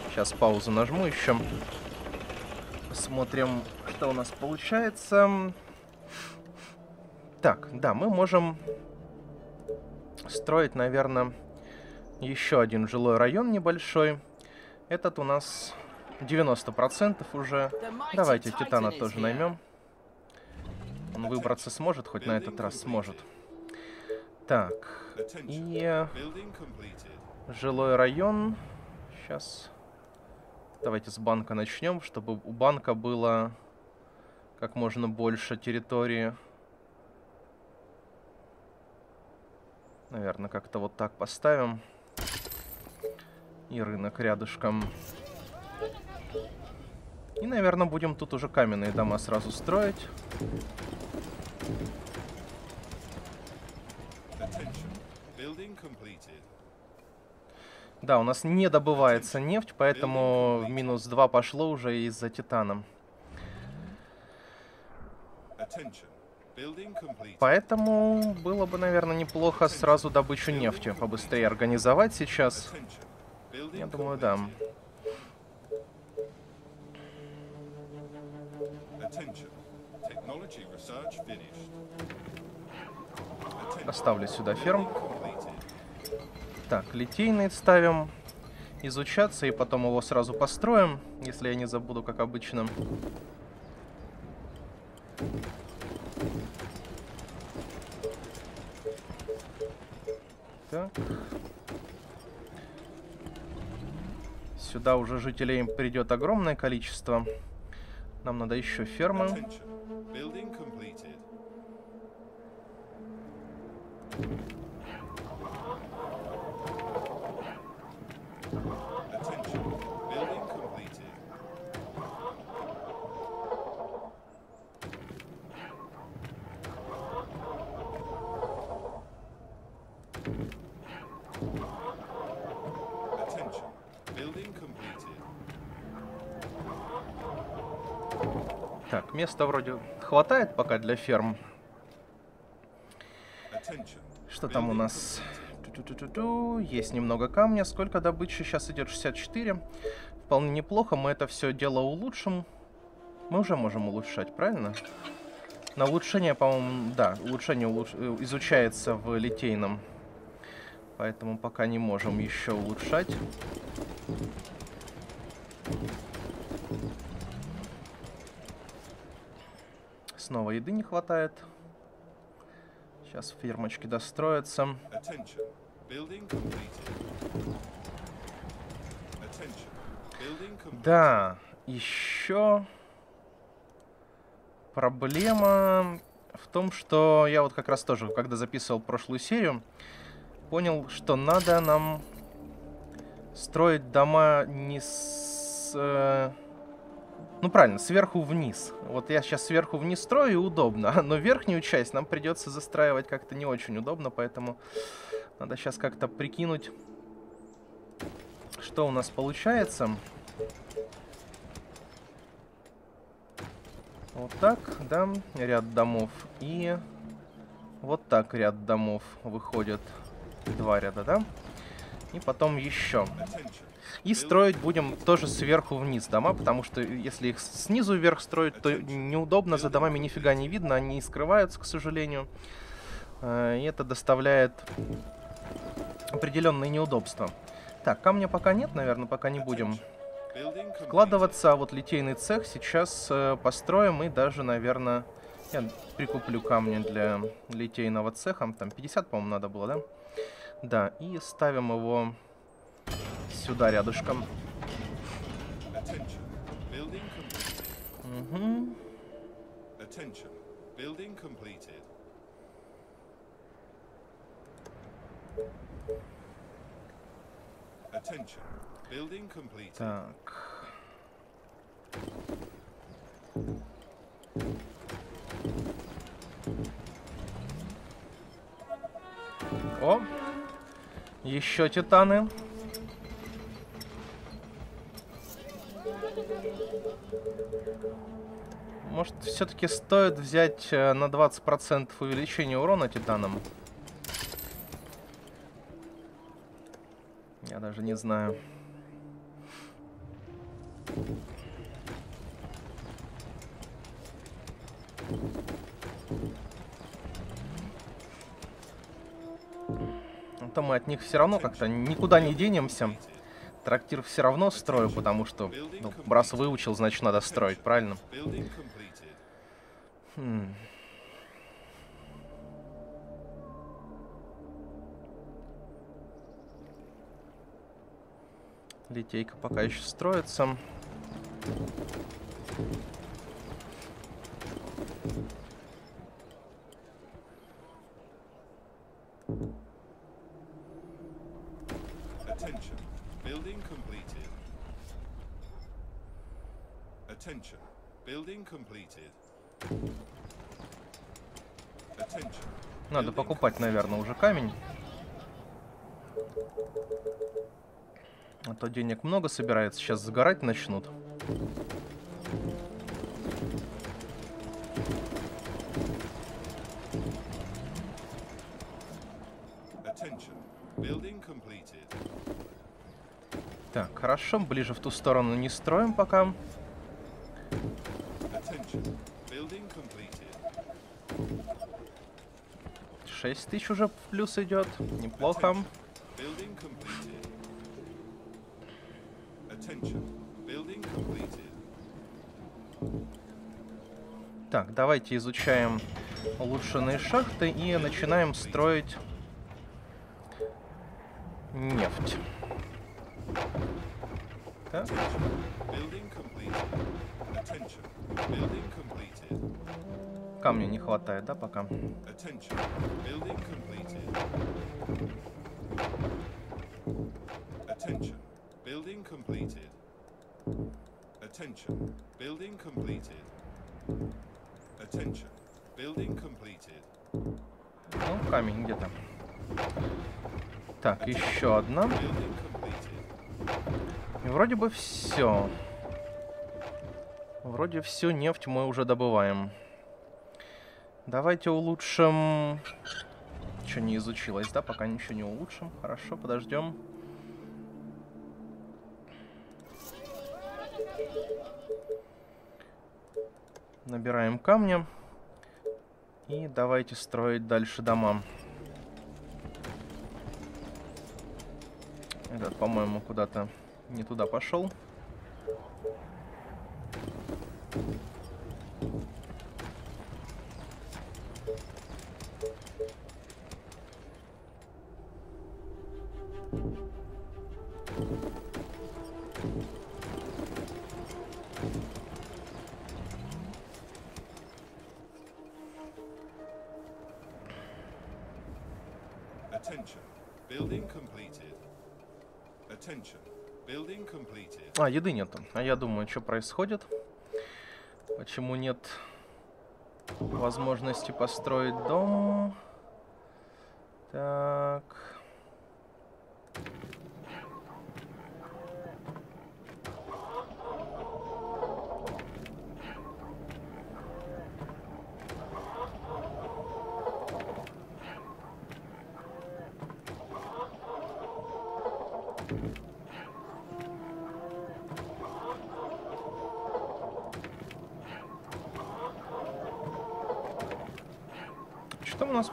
Сейчас паузу нажму еще. Посмотрим, что у нас получается. Так, да, мы можем строить, наверное, еще один жилой район небольшой. Этот у нас девяносто процентов уже. Давайте Титана тоже наймем. Он выбраться сможет, хоть на этот раз сможет. Так. И жилой район. Сейчас. Давайте с банка начнем, чтобы у банка было как можно больше территории. Наверное, как-то вот так поставим. И рынок рядышком. И, наверное, будем тут уже каменные дома сразу строить. Да, у нас не добывается нефть, поэтому минус два пошло уже из-за титана. Поэтому было бы, наверное, неплохо сразу добычу нефти побыстрее организовать сейчас. Я думаю, да. Оставлю сюда ферм. Так, литейный ставим. Изучаться, и потом его сразу построим, если я не забуду, как обычно. Так. Сюда уже жителей придет огромное количество. Нам надо еще фермы. Так, места вроде хватает пока для ферм. Что там у нас? Ту-ту-ту-ту. Есть немного камня. Сколько добычи? Сейчас идет шестьдесят четыре. Вполне неплохо. Мы это все дело улучшим. Мы уже можем улучшать, правильно? На улучшение, по-моему, да. Улучшение улуч... изучается в литейном. Поэтому пока не можем еще улучшать. Снова еды не хватает. Сейчас фермочки достроятся. Да, еще проблема в том, что я вот как раз тоже, когда записывал прошлую серию, понял, что надо нам строить дома не с... Э, ну правильно, сверху вниз. Вот я сейчас сверху вниз строю, и удобно. Но верхнюю часть нам придется застраивать как-то не очень удобно, поэтому надо сейчас как-то прикинуть, что у нас получается. Вот так, да, ряд домов. И вот так ряд домов выходит. Два ряда, да? И потом еще. И строить будем тоже сверху вниз дома, потому что если их снизу вверх строить, то неудобно, за домами нифига не видно, они скрываются, к сожалению. И это доставляет определенные неудобства. Так, камня пока нет, наверное, пока не будем вкладываться. А вот литейный цех сейчас построим и даже, наверное, я прикуплю камни для литейного цеха. Там пятьдесят, по-моему, надо было, да? Да, и ставим его сюда рядышком. Угу. Так. О, еще титаны. Может, все-таки стоит взять на двадцать процентов увеличение урона титаном? Я даже не знаю. А то мы от них все равно как-то никуда не денемся. Трактир все равно строю, потому что, ну, раз выучил, значит, надо строить, правильно? Хм. Литейка пока еще строится. Надо покупать, наверное, уже камень. А то денег много собирается, сейчас загорать начнут. Так, хорошо, ближе в ту сторону не строим пока. шесть тысяч уже в плюс идет, неплохо. Так, давайте изучаем улучшенные шахты и начинаем строить нефть. Так. Камня не хватает, да, пока? Ну, камень где-то. Так, еще одна. И вроде бы все. Вроде всю нефть мы уже добываем. Давайте улучшим... Что не изучилось, да? Пока ничего не улучшим. Хорошо, подождем. Набираем камни. И давайте строить дальше дома. Этот, по-моему, куда-то не туда пошел. А, еды нету. А я думаю, что происходит? Почему нет возможности построить дом? Так.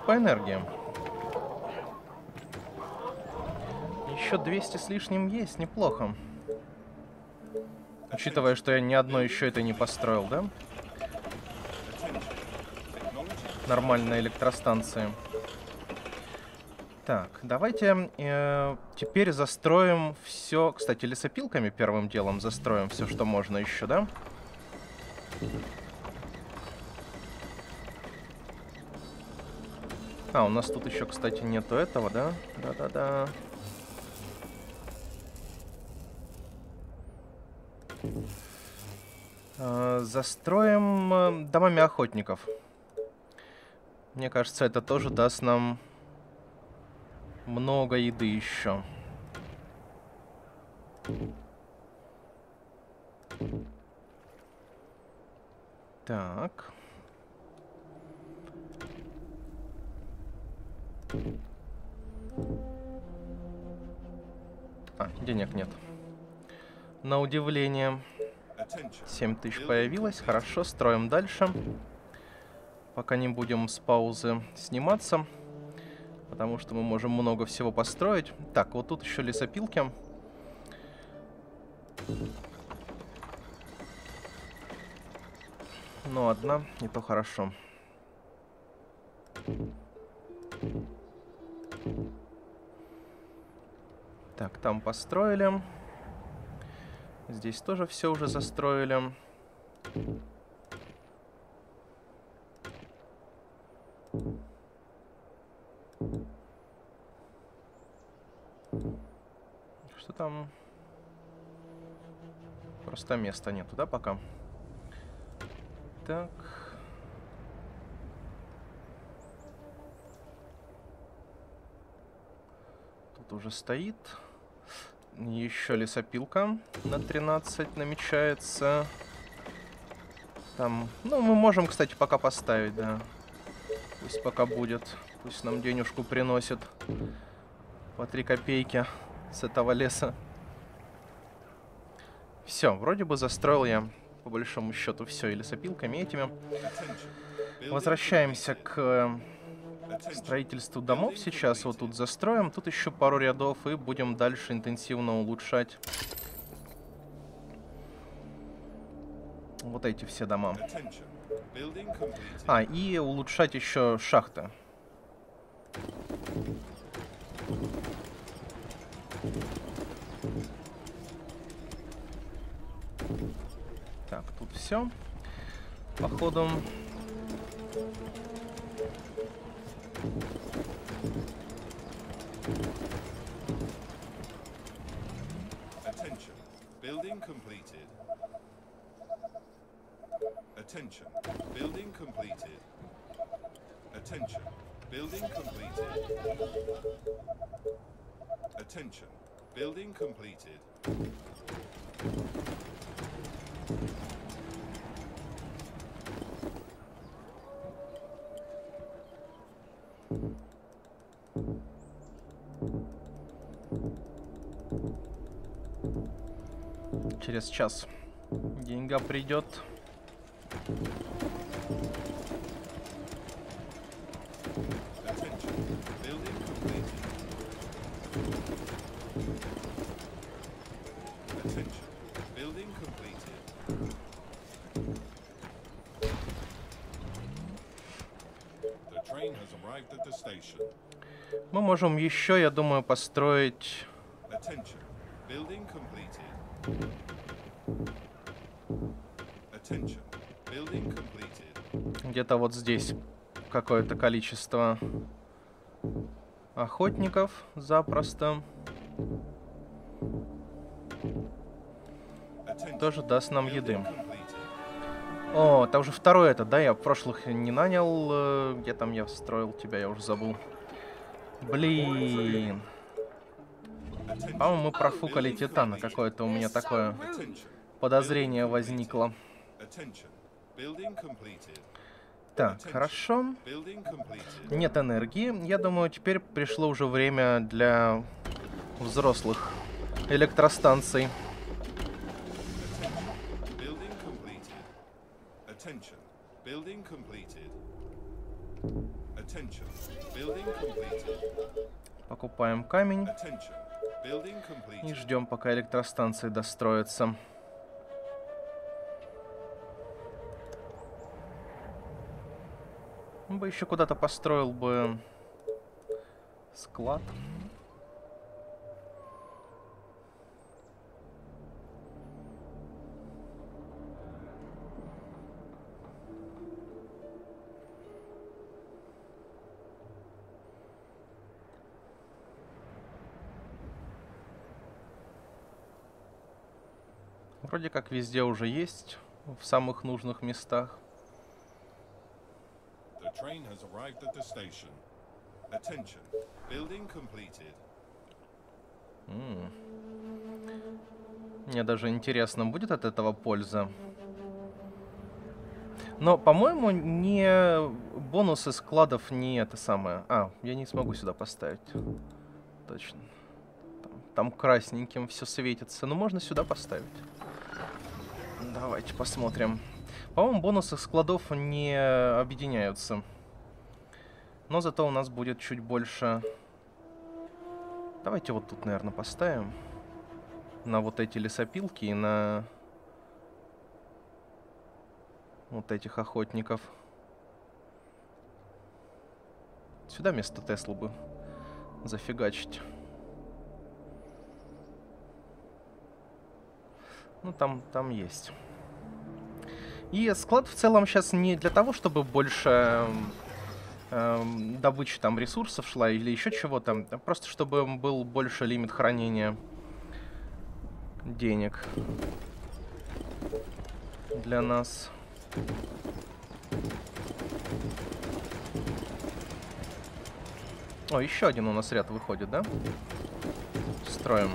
По энергии. Еще двести с лишним есть, неплохо. Учитывая, что я ни одно еще это не построил, да? Нормальные электростанции. Так, давайте э, теперь застроим все. Кстати, лесопилками первым делом застроим все, что можно еще, да? А, у нас тут еще, кстати, нету этого, да? Да-да-да. Э, застроим домами охотников. Мне кажется, это тоже даст нам много еды еще. Так. А, денег нет. На удивление. семь тысяч появилось. Хорошо, строим дальше. Пока не будем с паузы сниматься. Потому что мы можем много всего построить. Так, вот тут еще лесопилки. Но одна, и то хорошо. Так, там построили. Здесь тоже все уже застроили. Что там? Просто места нету, да, пока? Так. Тут уже стоит. Еще лесопилка на тринадцать намечается. Там. Ну, мы можем, кстати, пока поставить, да. Пусть пока будет. Пусть нам денежку приносит по три копейки с этого леса. Все, вроде бы застроил я по большому счету все и лесопилками этими. Возвращаемся к строительству домов сейчас. Вот тут застроим. Тут еще пару рядов и будем дальше интенсивно улучшать вот эти все дома. А, и улучшать еще шахты. Так, тут все. Походу. Attention. Building completed. Через час деньга придет. Мы можем еще, я думаю, построить где-то вот здесь какое-то количество охотников запросто. Тоже даст нам еды. О, там уже второй этот, да? Я в прошлых не нанял. Где там я строил тебя? Я уже забыл. Блин. По-моему, мы профукали Титана. Какое-то у меня такое подозрение возникло. Так, хорошо. Нет энергии. Я думаю, теперь пришло уже время для взрослых электростанций. Покупаем камень и ждем, пока электростанции достроятся. Он бы еще куда-то построил бы склад. Вроде как везде уже есть, в самых нужных местах. Mm. Мне даже интересно, будет от этого польза. Но, по-моему, не бонусы складов не это самое. А, я не смогу сюда поставить. Точно. Там, там красненьким все светится. Но можно сюда поставить. Давайте посмотрим. По-моему, бонусы складов не объединяются. Но зато у нас будет чуть больше. Давайте вот тут, наверное, поставим. На вот эти лесопилки и на вот этих охотников. Сюда вместо Теслы бы зафигачить. Ну, там, там есть. И склад в целом сейчас не для того, чтобы больше э, добычи там ресурсов шла или еще чего-то. Просто чтобы был больше лимит хранения денег для нас. О, еще один у нас ряд выходит, да? Строим.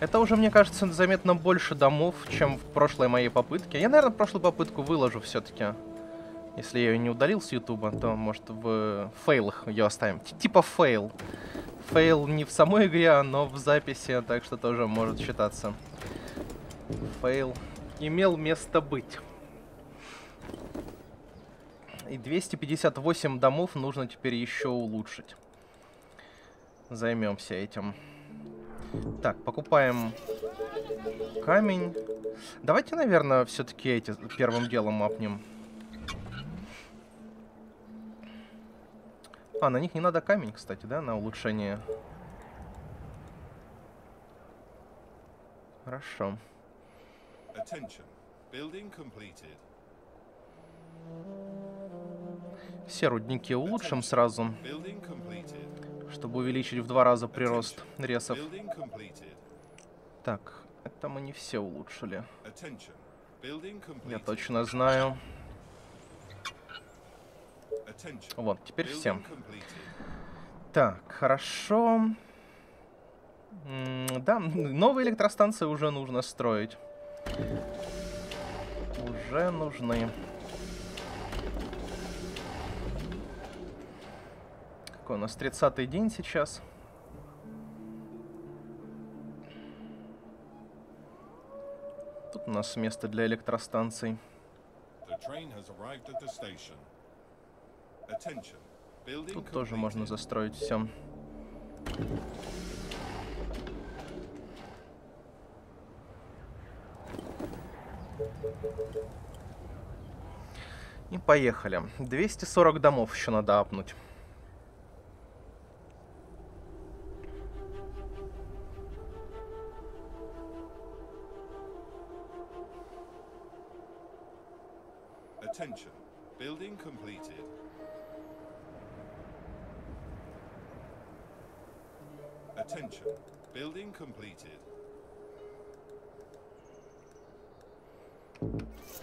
Это уже, мне кажется, заметно больше домов, чем в прошлой моей попытке. Я, наверное, прошлую попытку выложу все-таки. Если я ее не удалил с Ютуба, то, может, в фейлах ее оставим. Типа фейл. Фейл не в самой игре, но в записи, так что тоже может считаться. Фейл имел место быть. И двести пятьдесят восемь домов нужно теперь еще улучшить. Займемся этим. Так, покупаем камень. Давайте, наверное, все-таки эти первым делом апнем. А, на них не надо камень, кстати, да, на улучшение. Хорошо. Все рудники улучшим сразу, чтобы увеличить в два раза прирост ресов. Так, это мы не все улучшили. Я точно знаю. Вот, теперь всем. Так, хорошо. М-м, да, новые электростанции уже нужно строить. Уже нужны. У нас тридцатый день сейчас. Тут у нас место для электростанций. Тут тоже можно застроить все. И поехали. двести сорок домов еще надо апнуть.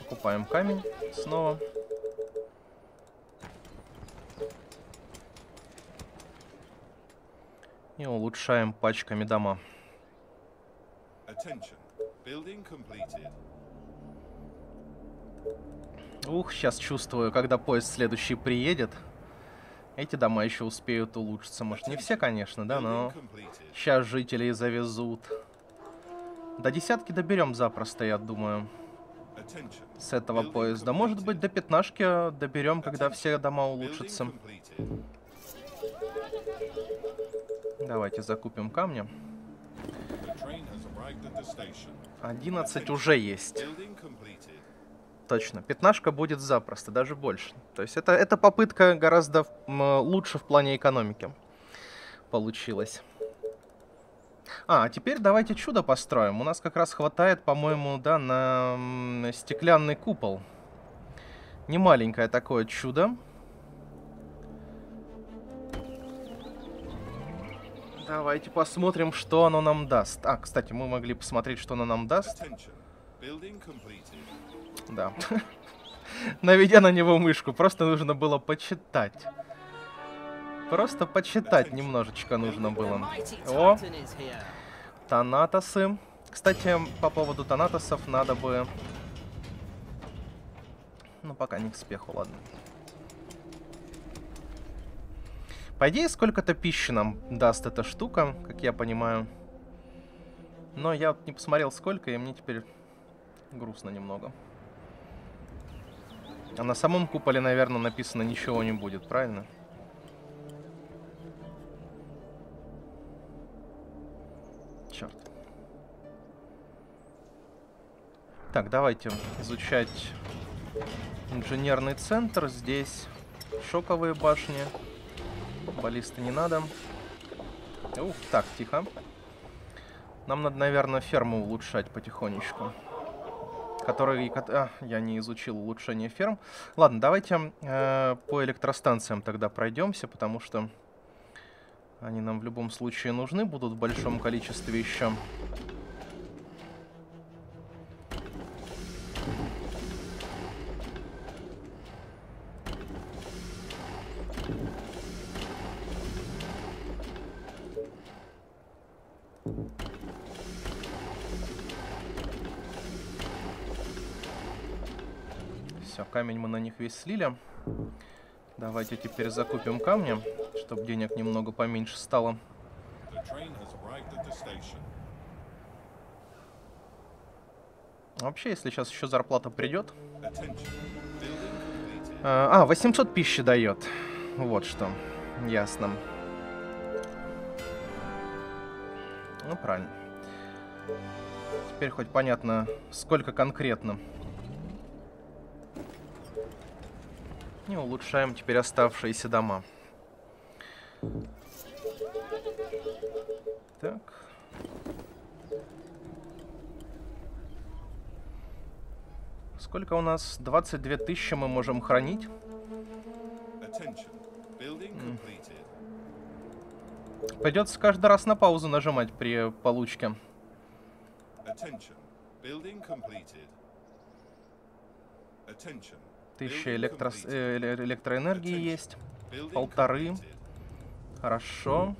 Покупаем камень снова. И улучшаем пачками дома. Ух, сейчас чувствую, когда поезд следующий приедет, эти дома еще успеют улучшиться. Может, не все, конечно, да, но сейчас жителей завезут. До десятки доберем запросто, я думаю, с этого поезда. Может быть, до пятнашки доберем, когда все дома улучшатся. Давайте закупим камни. одиннадцать уже есть. Точно. Пятнашка будет запросто, даже больше. То есть это, это попытка гораздо лучше в плане экономики получилась. А, теперь давайте чудо построим. У нас как раз хватает, по-моему, да, на стеклянный купол. Немаленькое такое чудо. Давайте посмотрим, что оно нам даст. А, кстати, мы могли посмотреть, что оно нам даст. Да. Наведя на него мышку, просто нужно было почитать. Просто почитать немножечко нужно было. О, Танатосы. Кстати, по поводу Танатосов надо бы... Ну, пока не к спеху, ладно. По идее, сколько-то пищи нам даст эта штука, как я понимаю. Но я вот не посмотрел, сколько, и мне теперь грустно немного. А на самом куполе, наверное, написано «ничего не будет», правильно? Черт. Так, давайте изучать инженерный центр. Здесь шоковые башни. Баллисты не надо. Ух, так, тихо. Нам надо, наверное, ферму улучшать потихонечку. Который... А, я не изучил улучшение ферм. Ладно, давайте э, по электростанциям тогда пройдемся, потому что они нам в любом случае нужны будут в большом количестве еще. Камень мы на них весь слили. Давайте теперь закупим камни, чтобы денег немного поменьше стало. Вообще, если сейчас еще зарплата придет... А, восемьсот пищи дает. Вот что. Ясно. Ну, правильно. Теперь хоть понятно, сколько конкретно. И улучшаем теперь оставшиеся дома. Так. Сколько у нас? двадцать две тысячи мы можем хранить. Придется каждый раз на паузу нажимать при получке. Тысяча электро... электроэнергии есть. Полторы. Хорошо.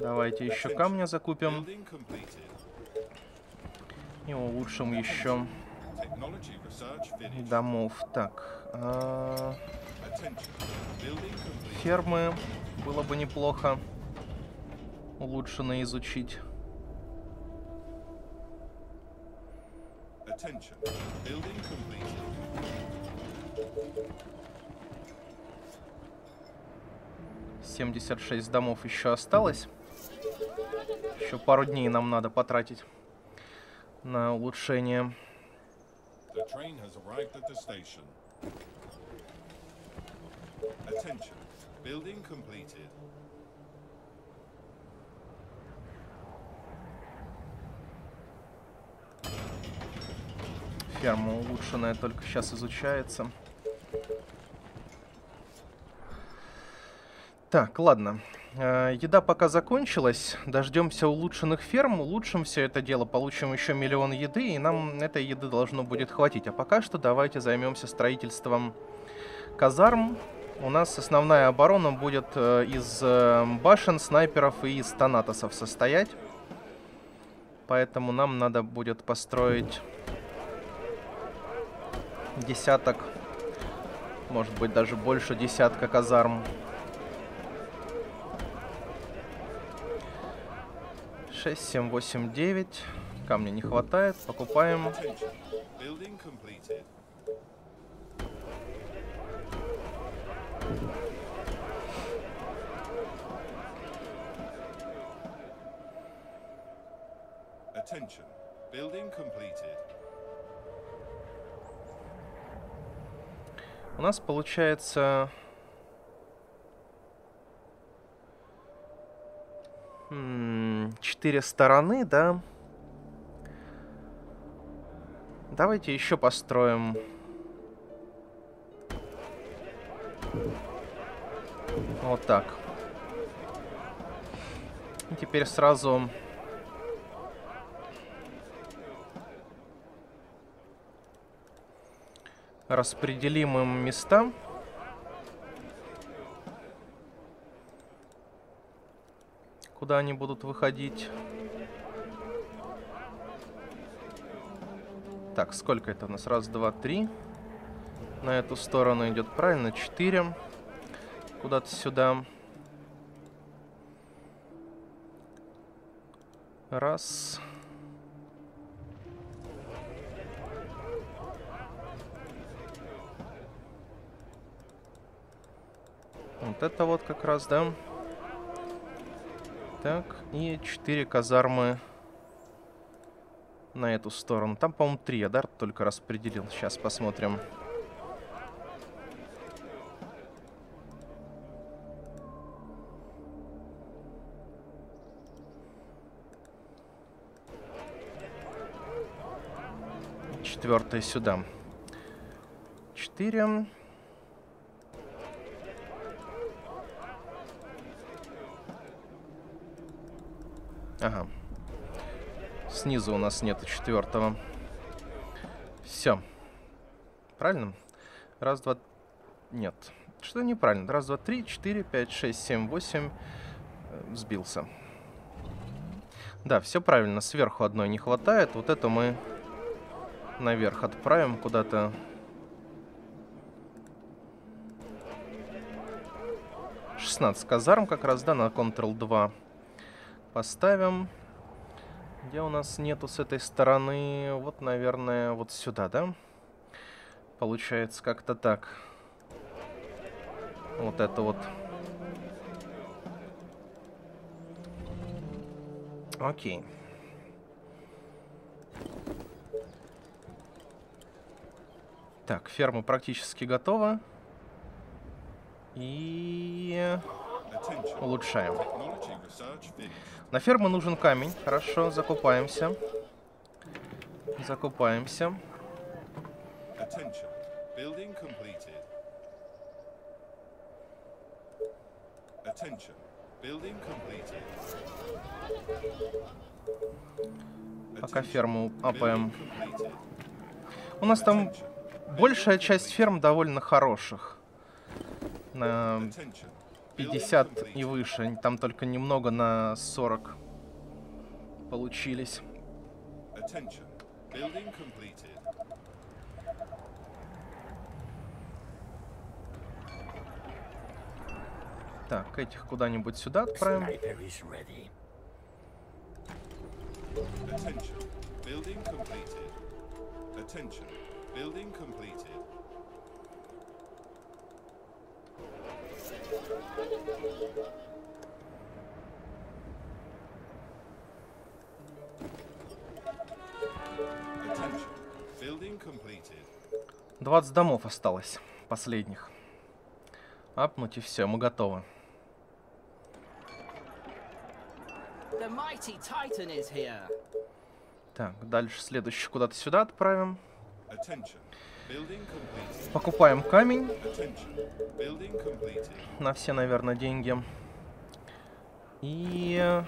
Давайте еще камня закупим. И улучшим еще домов. Так. А... Фермы было бы неплохо улучшенно изучить. семьдесят шесть домов еще осталось. Еще пару дней нам надо потратить на улучшение. Ферма улучшенная только сейчас изучается. Так, ладно. Э, еда пока закончилась. Дождемся улучшенных ферм. Улучшим все это дело. Получим еще миллион еды. И нам этой еды должно будет хватить. А пока что давайте займемся строительством казарм. У нас основная оборона будет э, из э, башен, снайперов и из танатосов состоять. Поэтому нам надо будет построить... Десяток, может быть, даже больше десятка казарм. шесть, семь, восемь, девять. Камня не хватает. Покупаем. У нас получается... четыре стороны, да? Давайте еще построим... Вот так. И теперь сразу... Распределим им места. Куда они будут выходить? Так, сколько это у нас? Раз, два, три. На эту сторону идет, правильно, четыре. Куда-то сюда. Раз. Вот это вот как раз, да. Так, и четыре казармы на эту сторону. Там, по-моему, три я, да, только распределил. Сейчас посмотрим. Четвертое сюда. Четыре. Ага. Снизу у нас нету четвертого. Все. Правильно? Раз, два... Нет. Что неправильно? Раз, два, три, четыре, пять, шесть, семь, восемь. Сбился. Да, все правильно. Сверху одной не хватает. Вот это мы наверх отправим куда-то. шестнадцать казарм как раз, да, на контрол два. Поставим. Где у нас нету с этой стороны? Вот, наверное, вот сюда, да? Получается как-то так. Вот это вот. Окей. Так, ферма практически готова. И... улучшаем. На ферму нужен камень. Хорошо, закупаемся. Закупаемся. Пока ферму апаем. У нас там большая часть ферм довольно хороших. На... пятьдесят и выше. Там только немного на сорок получились. Так, этих куда-нибудь сюда отправим. двадцать домов осталось, последних. Апнуть и все, мы готовы. Так, дальше следующий куда-то сюда отправим. Покупаем камень. На все, наверное, деньги. И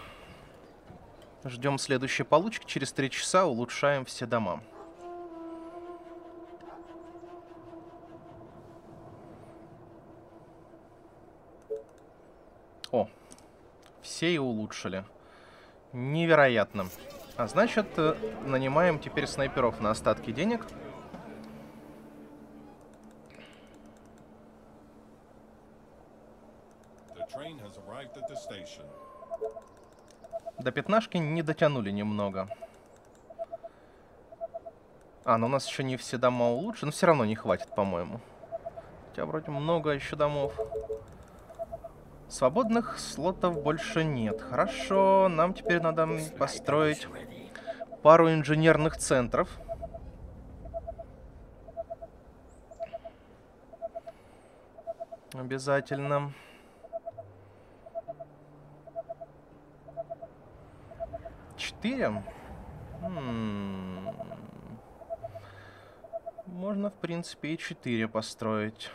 ждем следующей получки. Через три часа улучшаем все дома. О, все и улучшили. Невероятно. А значит, нанимаем теперь снайперов на остатки денег. До пятнашки не дотянули немного. А, но у нас еще не все дома улучшены. Но все равно не хватит, по-моему. У тебя вроде много еще домов. Свободных слотов больше нет. Хорошо, нам теперь надо построить пару инженерных центров. Обязательно. четыре. М-м-м. Можно, в принципе, и четыре построить.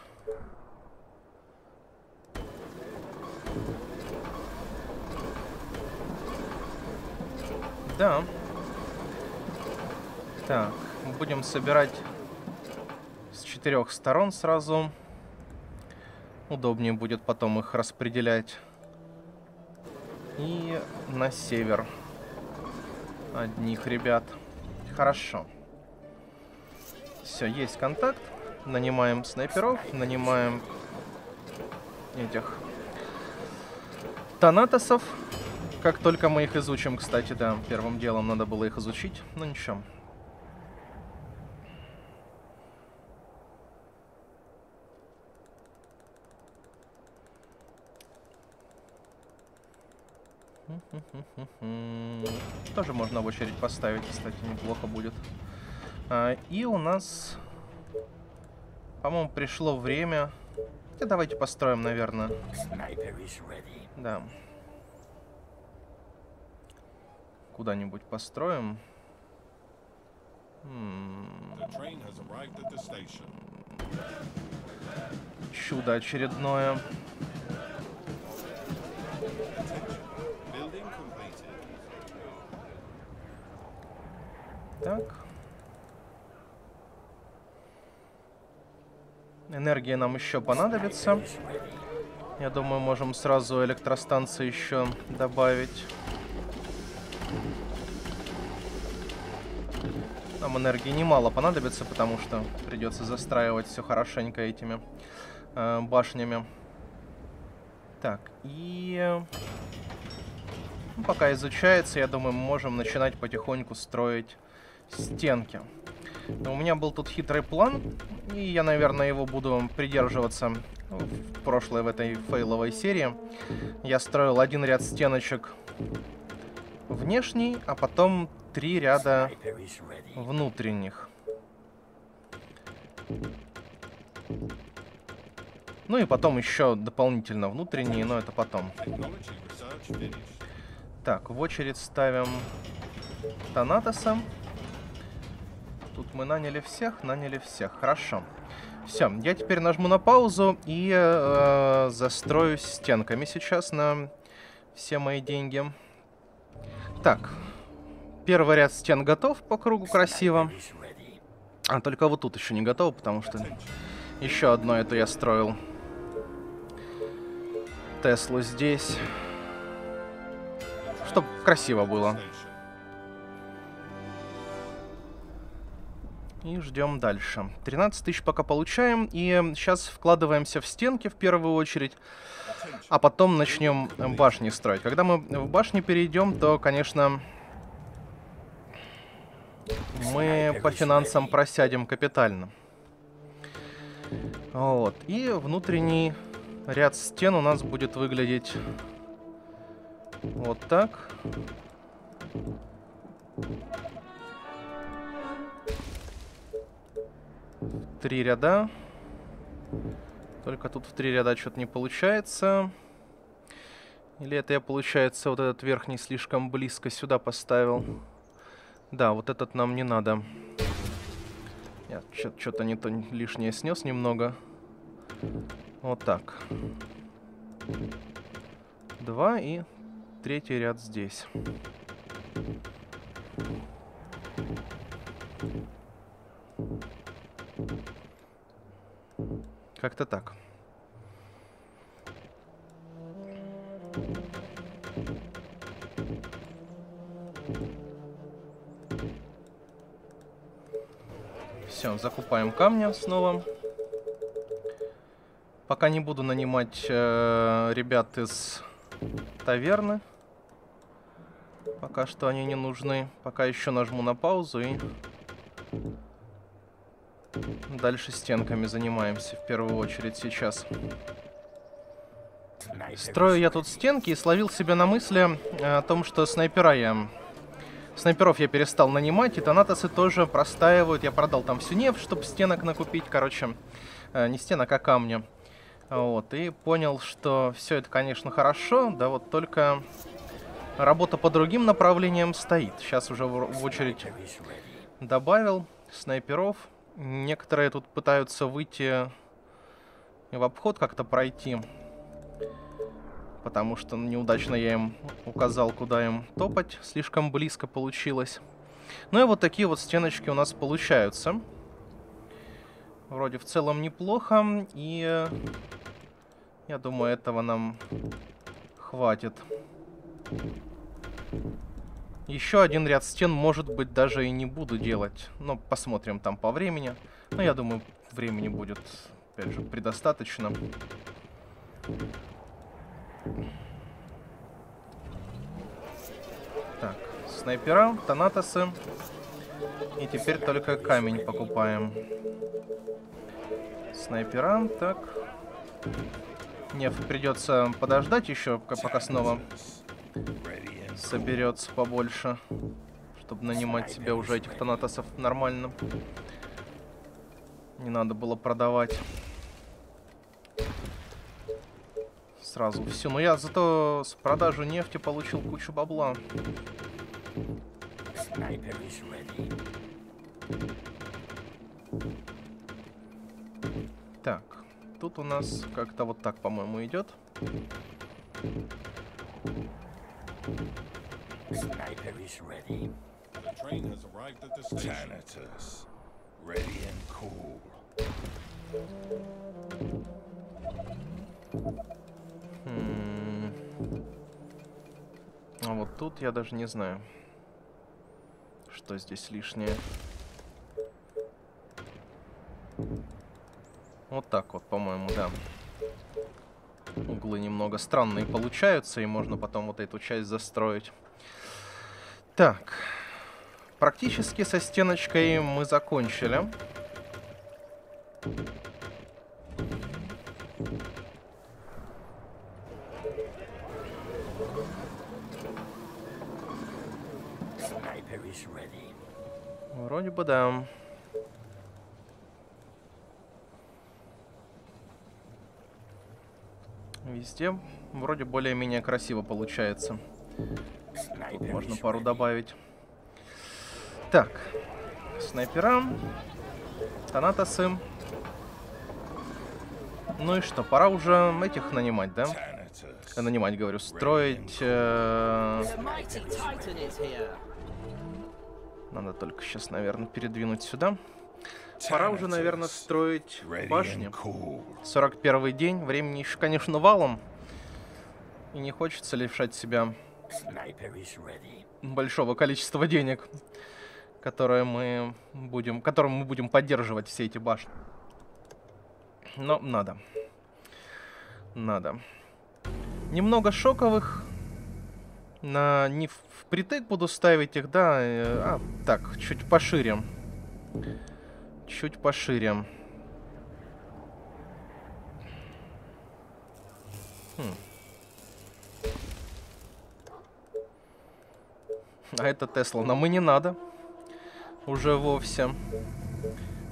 Да. Так, будем собирать с четырех сторон сразу. Удобнее будет потом их распределять. И на север одних ребят. Хорошо. Все, есть контакт. Нанимаем снайперов, нанимаем этих танатосов. Как только мы их изучим, кстати, да, первым делом надо было их изучить, но ничего. Тоже можно в очередь поставить, кстати, неплохо будет. А, и у нас, по-моему, пришло время. И давайте построим, наверное. Да. Куда-нибудь построим. Чудо очередное. Так. Энергия нам еще понадобится. Я думаю, можем сразу электростанции еще добавить. Нам энергии немало понадобится, потому что придется застраивать все хорошенько этими э, башнями. Так, и... Ну, пока изучается, я думаю, мы можем начинать потихоньку строить стенки. У меня был тут хитрый план, и я, наверное, его буду придерживаться в прошлой, в этой фейловой серии. Я строил один ряд стеночек внешний, а потом три ряда внутренних. Ну и потом еще дополнительно внутренние, но это потом. Так, в очередь ставим Танатоса. Тут мы наняли всех, наняли всех. Хорошо. Все, я теперь нажму на паузу и э, застроюсь стенками сейчас на все мои деньги. Так, первый ряд стен готов по кругу красиво. А только вот тут еще не готово, потому что еще одно это я строил. Теслу здесь. Чтоб красиво было. И ждем дальше. тринадцать тысяч пока получаем. И сейчас вкладываемся в стенки в первую очередь. А потом начнем башни строить. Когда мы в башни перейдем, то, конечно, мы по финансам просядем капитально. Вот. И внутренний ряд стен у нас будет выглядеть вот так. Три ряда. Только тут в три ряда что-то не получается. Или это я, получается, вот этот верхний слишком близко сюда поставил. Да, вот этот нам не надо. Я что-то не то лишнее снес немного. Вот так. Два и третий ряд здесь. Как-то так. Все, закупаем камни снова. Пока не буду нанимать э, ребят из таверны. Пока что они не нужны. Пока еще нажму на паузу и... Дальше стенками занимаемся в первую очередь сейчас. Строю я тут стенки и словил себя на мысли о том, что снайпера я... Снайперов я перестал нанимать, и танатосы тоже простаивают. Я продал там всю нефть, чтобы стенок накупить. Короче, не стенок, а камни. Вот, и понял, что все это, конечно, хорошо, да вот только работа по другим направлениям стоит. Сейчас уже в очередь добавил снайперов. Некоторые тут пытаются выйти в обход как-то пройти, потому что неудачно я им указал, куда им топать. Слишком близко получилось. Ну и вот такие вот стеночки у нас получаются. Вроде в целом неплохо, и я думаю, этого нам хватит. Еще один ряд стен, может быть, даже и не буду делать. Но посмотрим там по времени. Но я думаю, времени будет, опять же, предостаточно. Так, снайпера, танатосы. И теперь только камень покупаем. Снайпера, так. Мне придется подождать еще, пока снова соберется побольше, чтобы нанимать себе уже этих танатосов нормально. Не надо было продавать сразу все. Но я зато с продажи нефти получил кучу бабла. Так, тут у нас как-то вот так, по-моему, идет. Хм. А вот тут я даже не знаю, что здесь лишнее. Вот так вот, по-моему, да. Углы немного странные получаются, и можно потом вот эту часть застроить. Так. Практически со стеночкой мы закончили. Вроде бы да. Везде вроде более-менее красиво получается. Тут можно пару добавить. Так, снайпера, танатосы. Ну и что, пора уже этих нанимать, да? Нанимать, говорю, строить. Э... Надо только сейчас, наверное, передвинуть сюда. Пора уже, наверное, строить башню. сорок первый день. Времени еще, конечно, валом. И не хочется лишать себя большого количества денег, которые мы будем, которым мы будем поддерживать все эти башни. Но надо. Надо. Немного шоковых. На... Не впритык буду ставить их, да. А, так, чуть пошире. Чуть пошире. Хм. А это Тесла. Нам и не надо. Уже вовсе.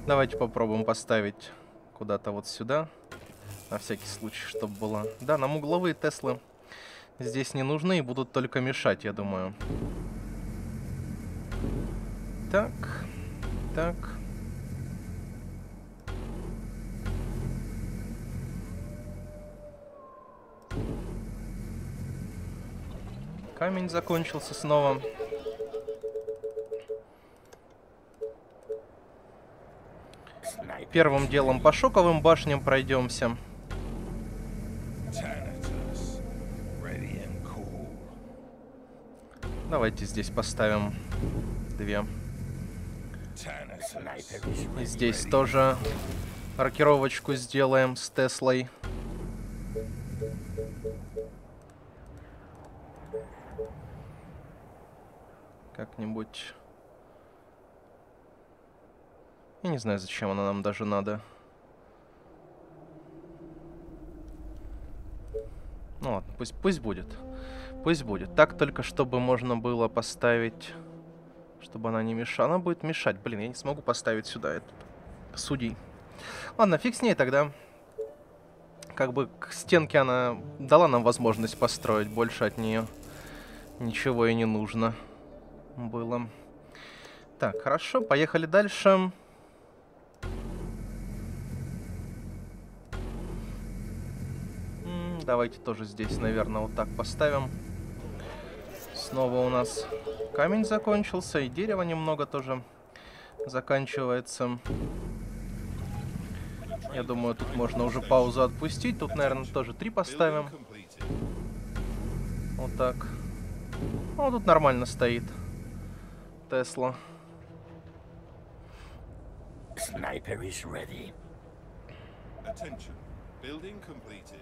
Давайте попробуем поставить куда-то вот сюда. На всякий случай, чтобы было. Да, нам угловые Теслы здесь не нужны и будут только мешать, я думаю. Так. Так. Камень закончился снова. Первым делом по шоковым башням пройдемся. Давайте здесь поставим две. И здесь тоже маркировочку сделаем с Теслой. Как-нибудь. Я не знаю, зачем она нам даже надо. Ну ладно, пусть, пусть будет. Пусть будет. Так только, чтобы можно было поставить... Чтобы она не мешала. Она будет мешать. Блин, я не смогу поставить сюда этот судей. Ладно, фиг с ней тогда. как бы к стенке она дала нам возможность построить. Больше от нее ничего и не нужно было. Так, хорошо, поехали дальше. Давайте тоже здесь, наверное, вот так поставим. Снова у нас камень закончился, и дерево немного тоже заканчивается. Я думаю, тут можно уже паузу отпустить. Тут, наверное, тоже три поставим. Вот так. Ну, тут нормально стоит Тесла. Sniper is ready. Attention. Building completed.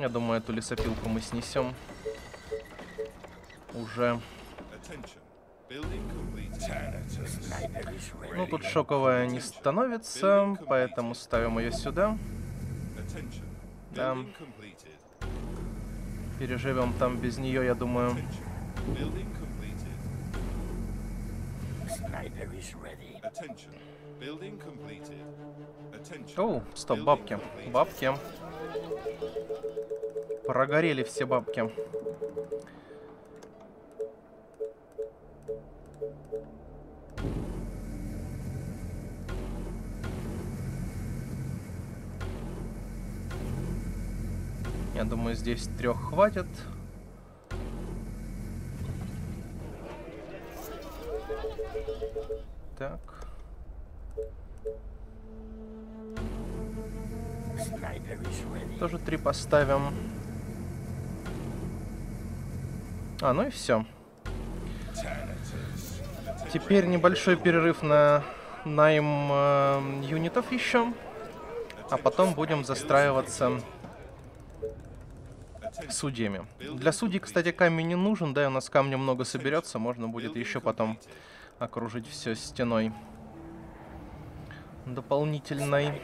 Я думаю, эту лесопилку мы снесем уже. Ну, тут шоковая не становится, поэтому ставим ее сюда. Да. Переживем там без нее, я думаю. Оу, стоп, бабки. Бабки. Прогорели все бабки. Я думаю, здесь трех хватит. Так. Тоже три поставим. А, ну и все. Теперь небольшой перерыв на найм э, юнитов еще. А потом будем застраиваться судьями. Для судей, кстати, камень не нужен, да, и у нас камня много соберется. Можно будет еще потом окружить все стеной дополнительной.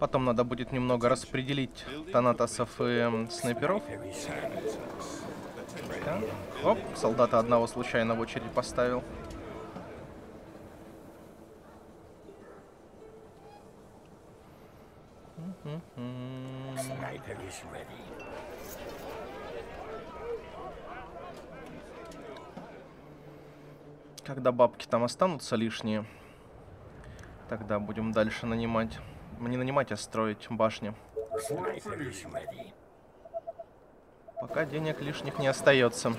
Потом надо будет немного распределить танатосов и снайперов. Да. Оп, солдата одного случайно в очередь поставил. Когда бабки там останутся лишние, тогда будем дальше нанимать. Не нанимать, а строить башни. Пока денег лишних не остается.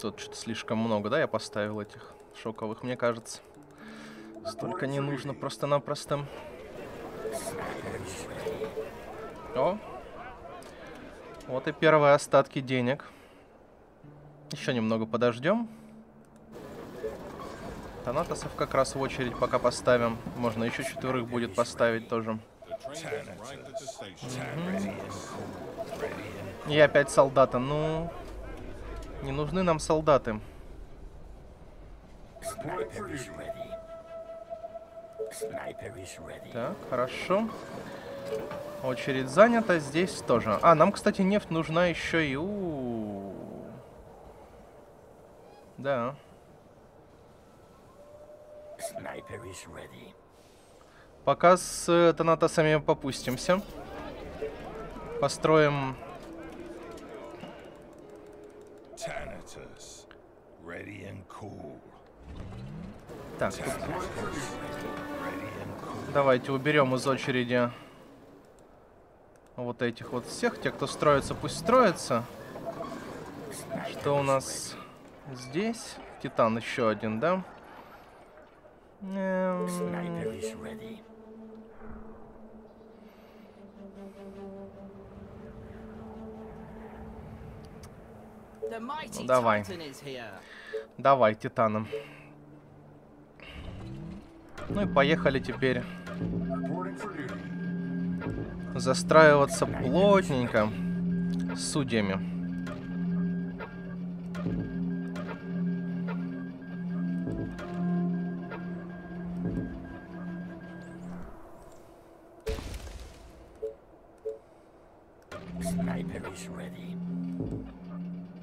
Тут что-то слишком много, да, я поставил этих шоковых, мне кажется. Столько не нужно просто-напросто. О, вот и первые остатки денег. Еще немного подождем. Танатосов как раз в очередь пока поставим. Можно еще четверых будет поставить тоже. Угу. И опять солдата. Ну, не нужны нам солдаты. Так, хорошо. Очередь занята, здесь тоже. А, нам, кстати, нефть нужна еще и... У-у-у. Да. Пока с э, танатосами попустимся. Построим... Так, тут... Давайте уберем из очереди вот этих вот всех. Те, кто строится, пусть строятся. Что у нас здесь? Титан еще один, да? Эм... Ну, давай. Давай, Титаном. Ну и поехали теперь застраиваться плотненько с судьями. Sniper is ready.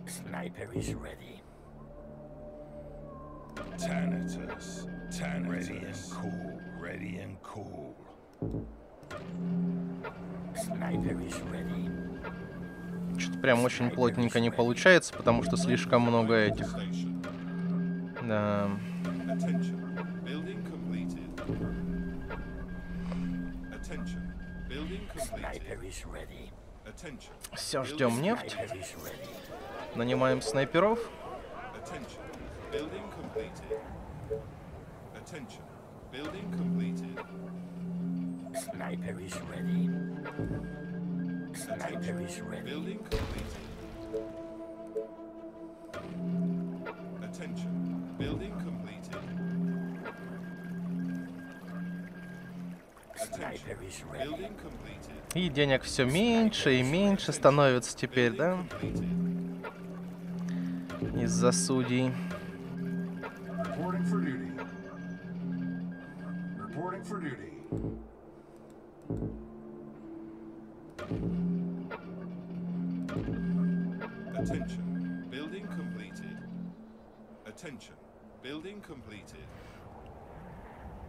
Sniper is ready. Thanatos. Thanatos. Ready and cool. Ready and cool. Sniper is ready. Что-то прям очень плотненько не получается, потому что слишком много этих. Да. Все, ждем нефть. Нанимаем снайперов. И денег все меньше и меньше становится теперь, да? Из-за судей.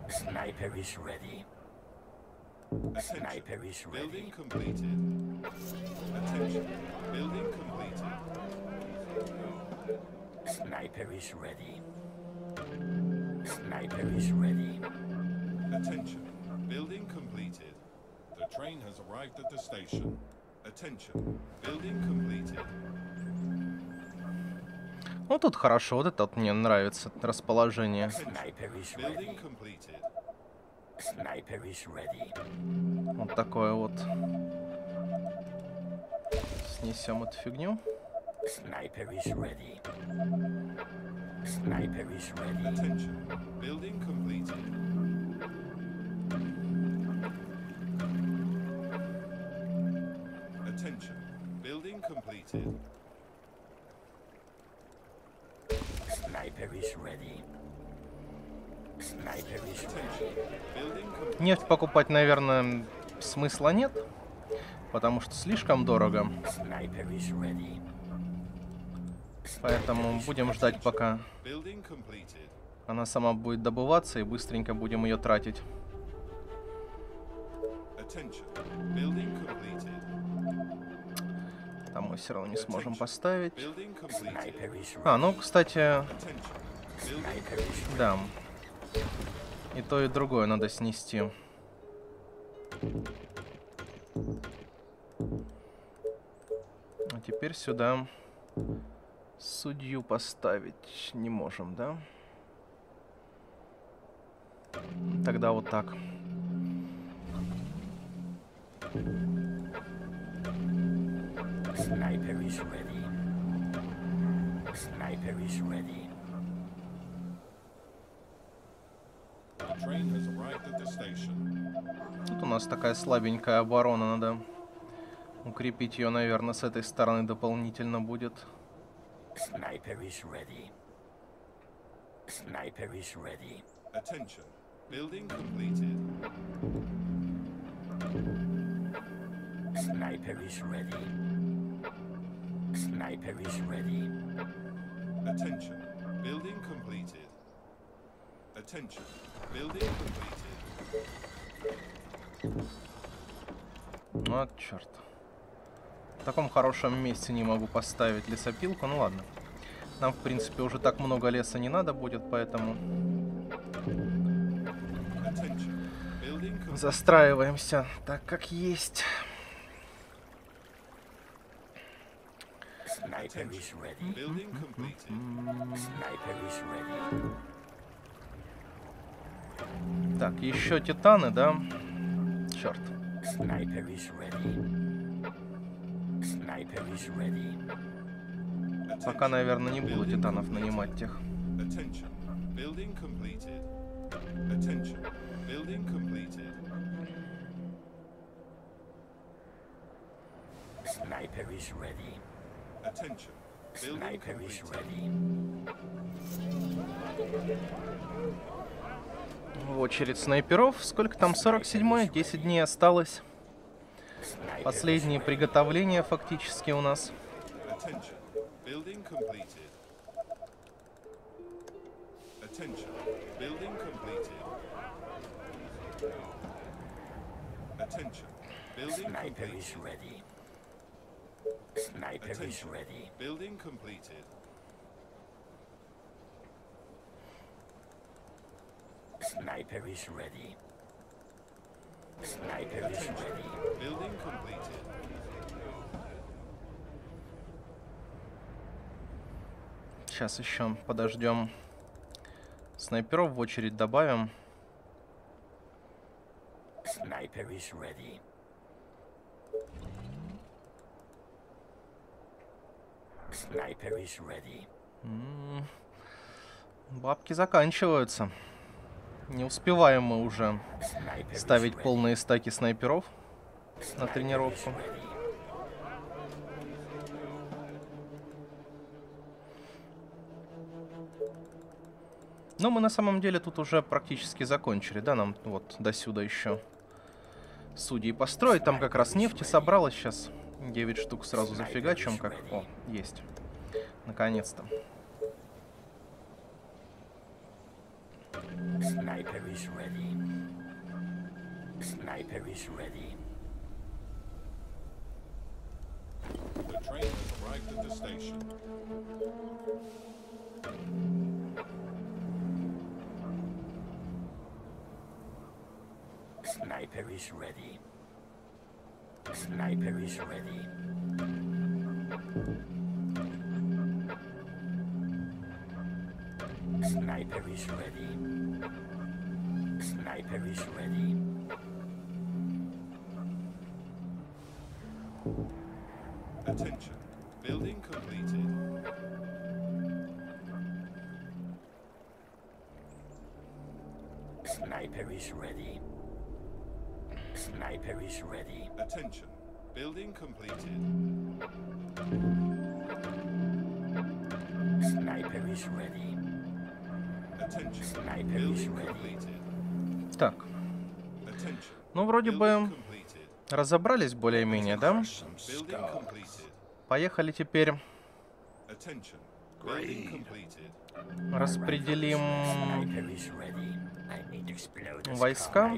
Sniper is ready. Sniper is ready. Building completed. Attention. Building completed. Sniper is ready. Sniper is ready. Attention. Building completed. The train has arrived at the station. Attention. Building completed. Ну тут хорошо, вот это вот мне нравится расположение. Вот такое вот. Снесем эту фигню. Нефть покупать, наверное, смысла нет, потому что слишком дорого. Поэтому будем ждать, пока она сама будет добываться, и быстренько будем ее тратить. Там мы все равно не сможем поставить. А, ну, кстати... Да. И то, и другое надо снести. А теперь сюда судью поставить не можем, да? Тогда вот так. Sniper is ready. Sniper is ready. The train has arrived at the station. Тут у нас такая слабенькая оборона, надо укрепить ее, наверное, с этой стороны дополнительно будет. Sniper is ready. Sniper is ready. Attention. Building completed. Sniper is ready. Sniper is ready. Attention. Building completed. Attention. Building completed. Вот черт. В таком хорошем месте не могу поставить лесопилку. Ну ладно. Нам, в принципе, уже так много леса не надо будет, поэтому... Застраиваемся так, как есть. Sniper is ready. Building completed. Sniper is ready. Так, еще титаны, да? Черт. Sniper is ready. Sniper is ready. Пока, наверное, не буду титанов нанимать тех. Attention. Building completed. Attention. Building completed. Sniper is ready. Attention. Sniper is ready. В очередь снайперов. Сколько там? сорок седьмое? десять дней осталось. Последние приготовления фактически у нас. Sniper is ready. Sniper is ready. Building completed. Sniper is ready. Sniper is ready. Building completed. Сейчас еще подождем. Снайперов в очередь добавим. Sniper is ready. Sniper is ready. Mm. Бабки заканчиваются. Не успеваем мы уже Sniper ставить полные стаки снайперов Sniper на тренировку. Но мы на самом деле тут уже практически закончили, да? Нам вот досюда еще судей построить. Там как раз нефти собралось сейчас. девять штук сразу зафигачим, как... О, есть. Наконец-то. Sniper is ready. Sniper is ready. The train has arrived at the station. Sniper is ready. Sniper is ready. Sniper is ready. Sniper is ready. Attention. Building completed. Sniper is ready. Sniper is ready. Attention. Building completed. Sniper is ready. Attention. Sniper is ready. Так. Ну, вроде бы разобрались более-менее, да? Поехали теперь. Распределим войска.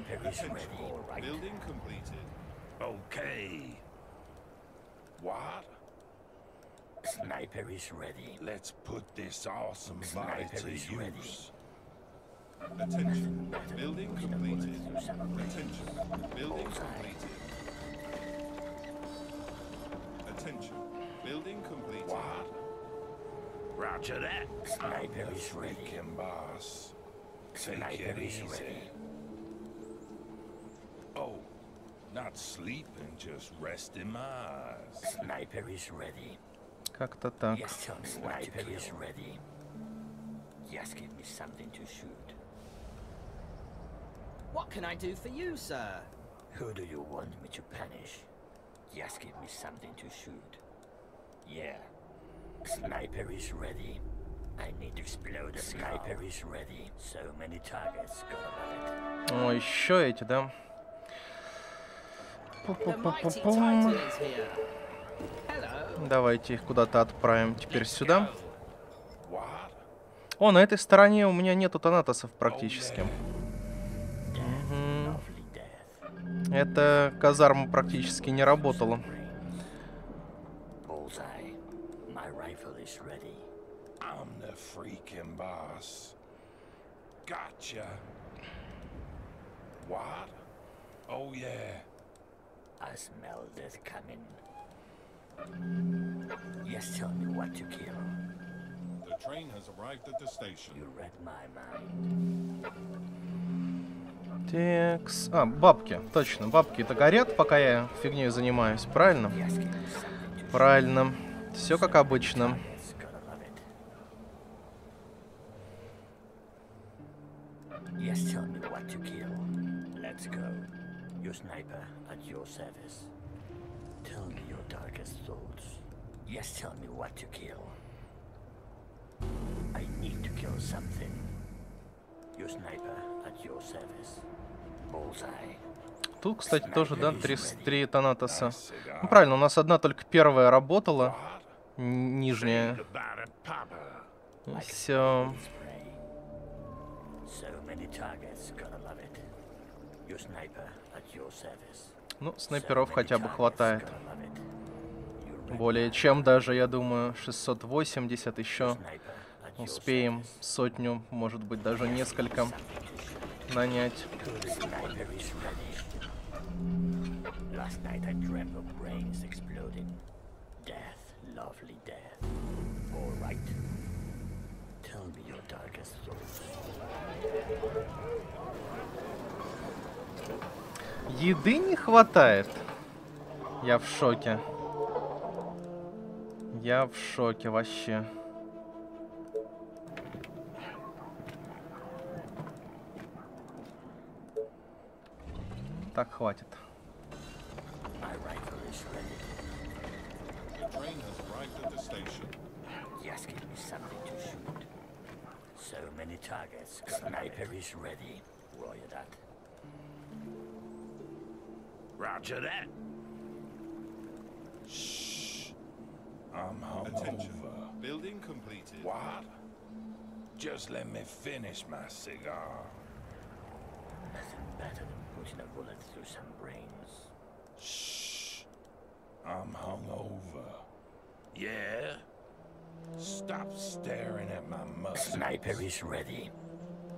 Roger that. Sniper is ready. Boss. Sniper is ready. Oh, not sleeping, just resting my eyes. Sniper is ready. Как-то так. Sniper is ready. Yes, give me something to shoot. What can I do for you, sir? Who do you want me to punish? Yes, give me something to shoot. Yeah. Sniper is ready. I need to explode. Sniper is ready. So many targets. О, еще эти, да? Пу-пу-пу-пу-пу. Давайте их куда-то отправим теперь сюда. О, на этой стороне у меня нету танатосов практически. Угу. Эта казарма практически не работала. Freaking boss. Gotcha. What? Oh yeah. I smell death coming. Yes, tell me what to kill. The train has arrived at the station. You read my mind. Текс. А, бабки. Точно, бабки-то горят, пока я фигней занимаюсь, правильно? Правильно. Все как обычно. Yes, tell me what to kill. Let's go. Your sniper at your service. Tell me your darkest thoughts. Yes, tell me what to kill. Тут, кстати, тоже, да, три Танатоса. Ну, правильно, у нас одна только первая работала. Нижняя. Все. Ну, снайперов хотя бы хватает. Более чем даже, я думаю, шестьсот восемьдесят еще успеем сотню, может быть, даже несколько нанять. Еды не хватает. Я в шоке. Я в шоке вообще. Так, хватит. Sniper is ready.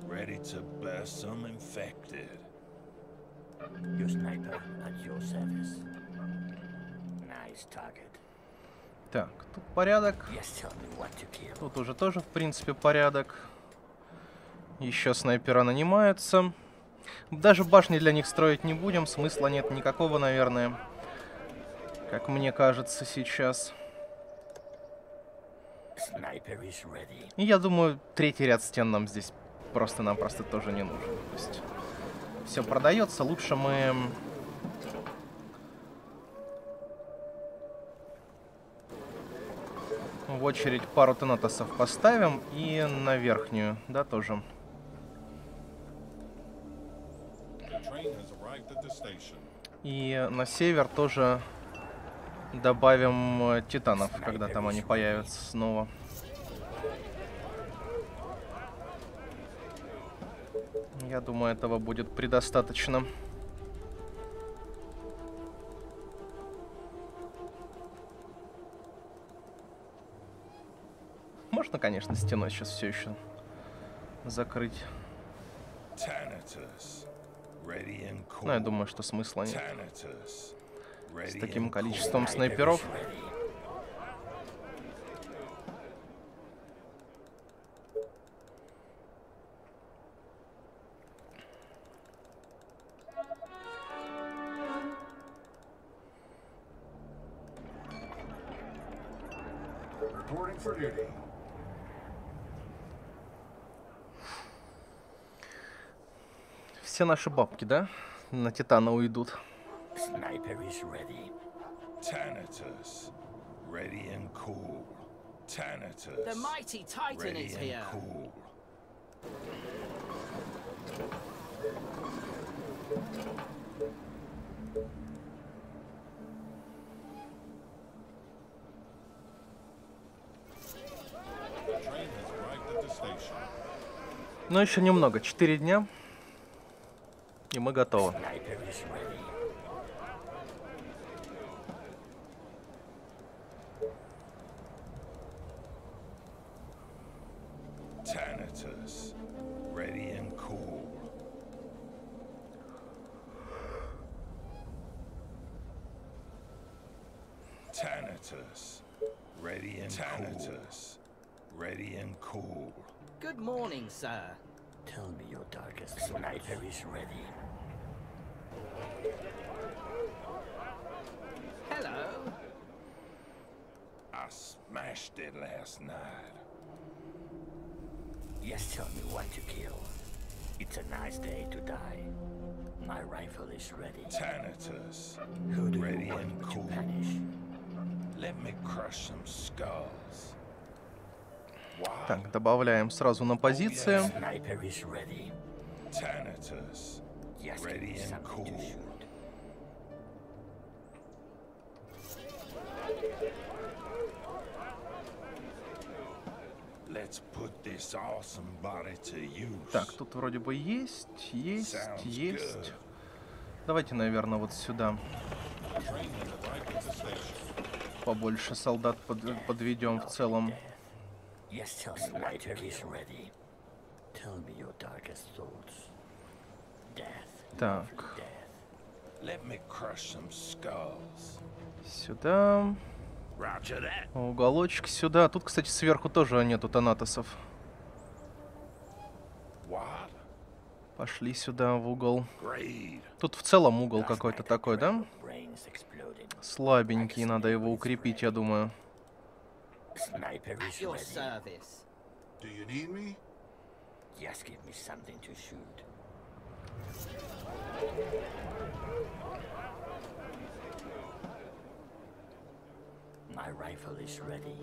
Ready to burst some infected. Your sniper at your service. Nice target. Так, тут порядок. Тут уже тоже, в принципе, порядок. Еще снайпера нанимаются. Даже башни для них строить не будем. Смысла нет никакого, наверное. Как мне кажется сейчас. И я думаю, третий ряд стен нам здесь просто-напросто тоже не нужен. То есть все продается. Лучше мы... в очередь пару Танатосов поставим и на верхнюю, да, тоже. И на север тоже добавим титанов, когда там они появятся снова. Я думаю, этого будет предостаточно. Можно, конечно, стеной сейчас все еще закрыть. Но я думаю, что смысла нет. С таким количеством снайперов. Все наши бабки, да, на Титана уйдут. Sniper is ready. Thanatos, ready and cool. Thanatos. The mighty Titan is here. Cool. Но еще немного, четыре дня, и мы готовы. Так, добавляем сразу на позицию. Так, тут вроде бы есть, есть, есть. Давайте, наверное, вот сюда побольше солдат под, подведем в целом. Так. Сюда. Уголочек сюда. Тут, кстати, сверху тоже нету танатосов. Пошли сюда в угол. Тут в целом угол какой-то такой, да? Слабенький, надо его укрепить, я думаю. My rifle is ready.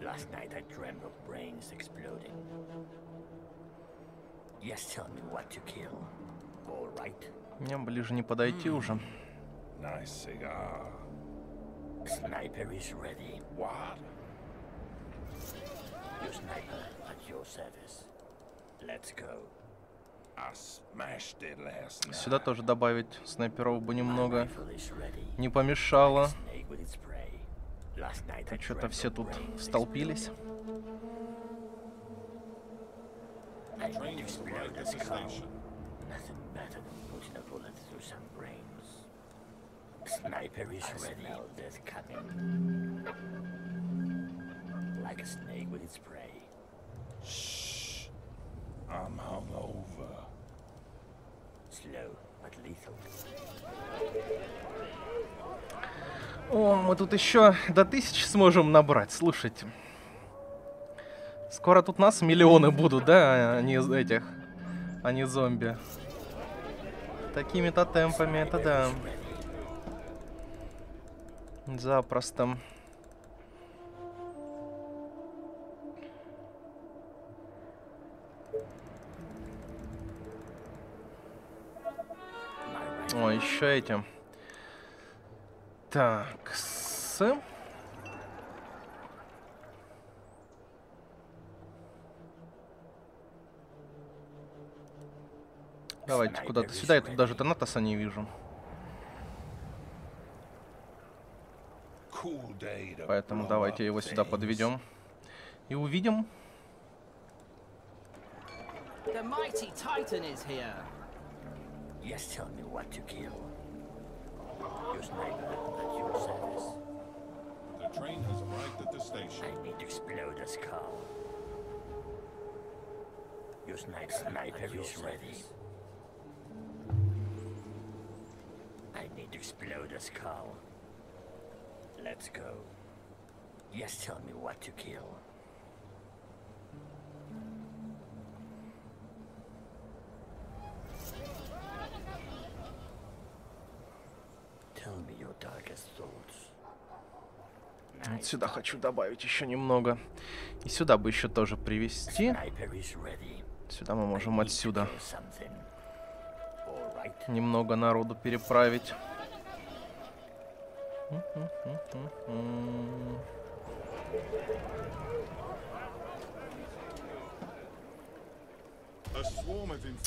Last night I dreamt of brains exploding. Yes, tell me what to kill. All right. Мне ближе не подойти уже. Nice cigar. Sniper is ready. What? Your sniper at your service. Let's go. Сюда тоже добавить снайперов бы немного не помешало. А что-то все тут столпились. I'm hungover. Slow, but lethal. О, мы тут еще до тысячи сможем набрать, слушайте. Скоро тут нас миллионы будут, да, а не этих, а не зомби. Такими-то темпами, это да. Запросто. О, еще этим. Так, с... Давайте куда-то сюда, я тут даже Танатоса не вижу. Поэтому давайте его сюда подведем. И увидим. Yes, tell me what to kill. Your sniper at your service. The train has arrived at the station. I need to explode a skull. Your sniper is ready. I need to explode a skull. Let's go. Yes, tell me what to kill. Вот сюда хочу добавить еще немного. И сюда бы еще тоже привести. Сюда мы можем отсюда немного народу переправить.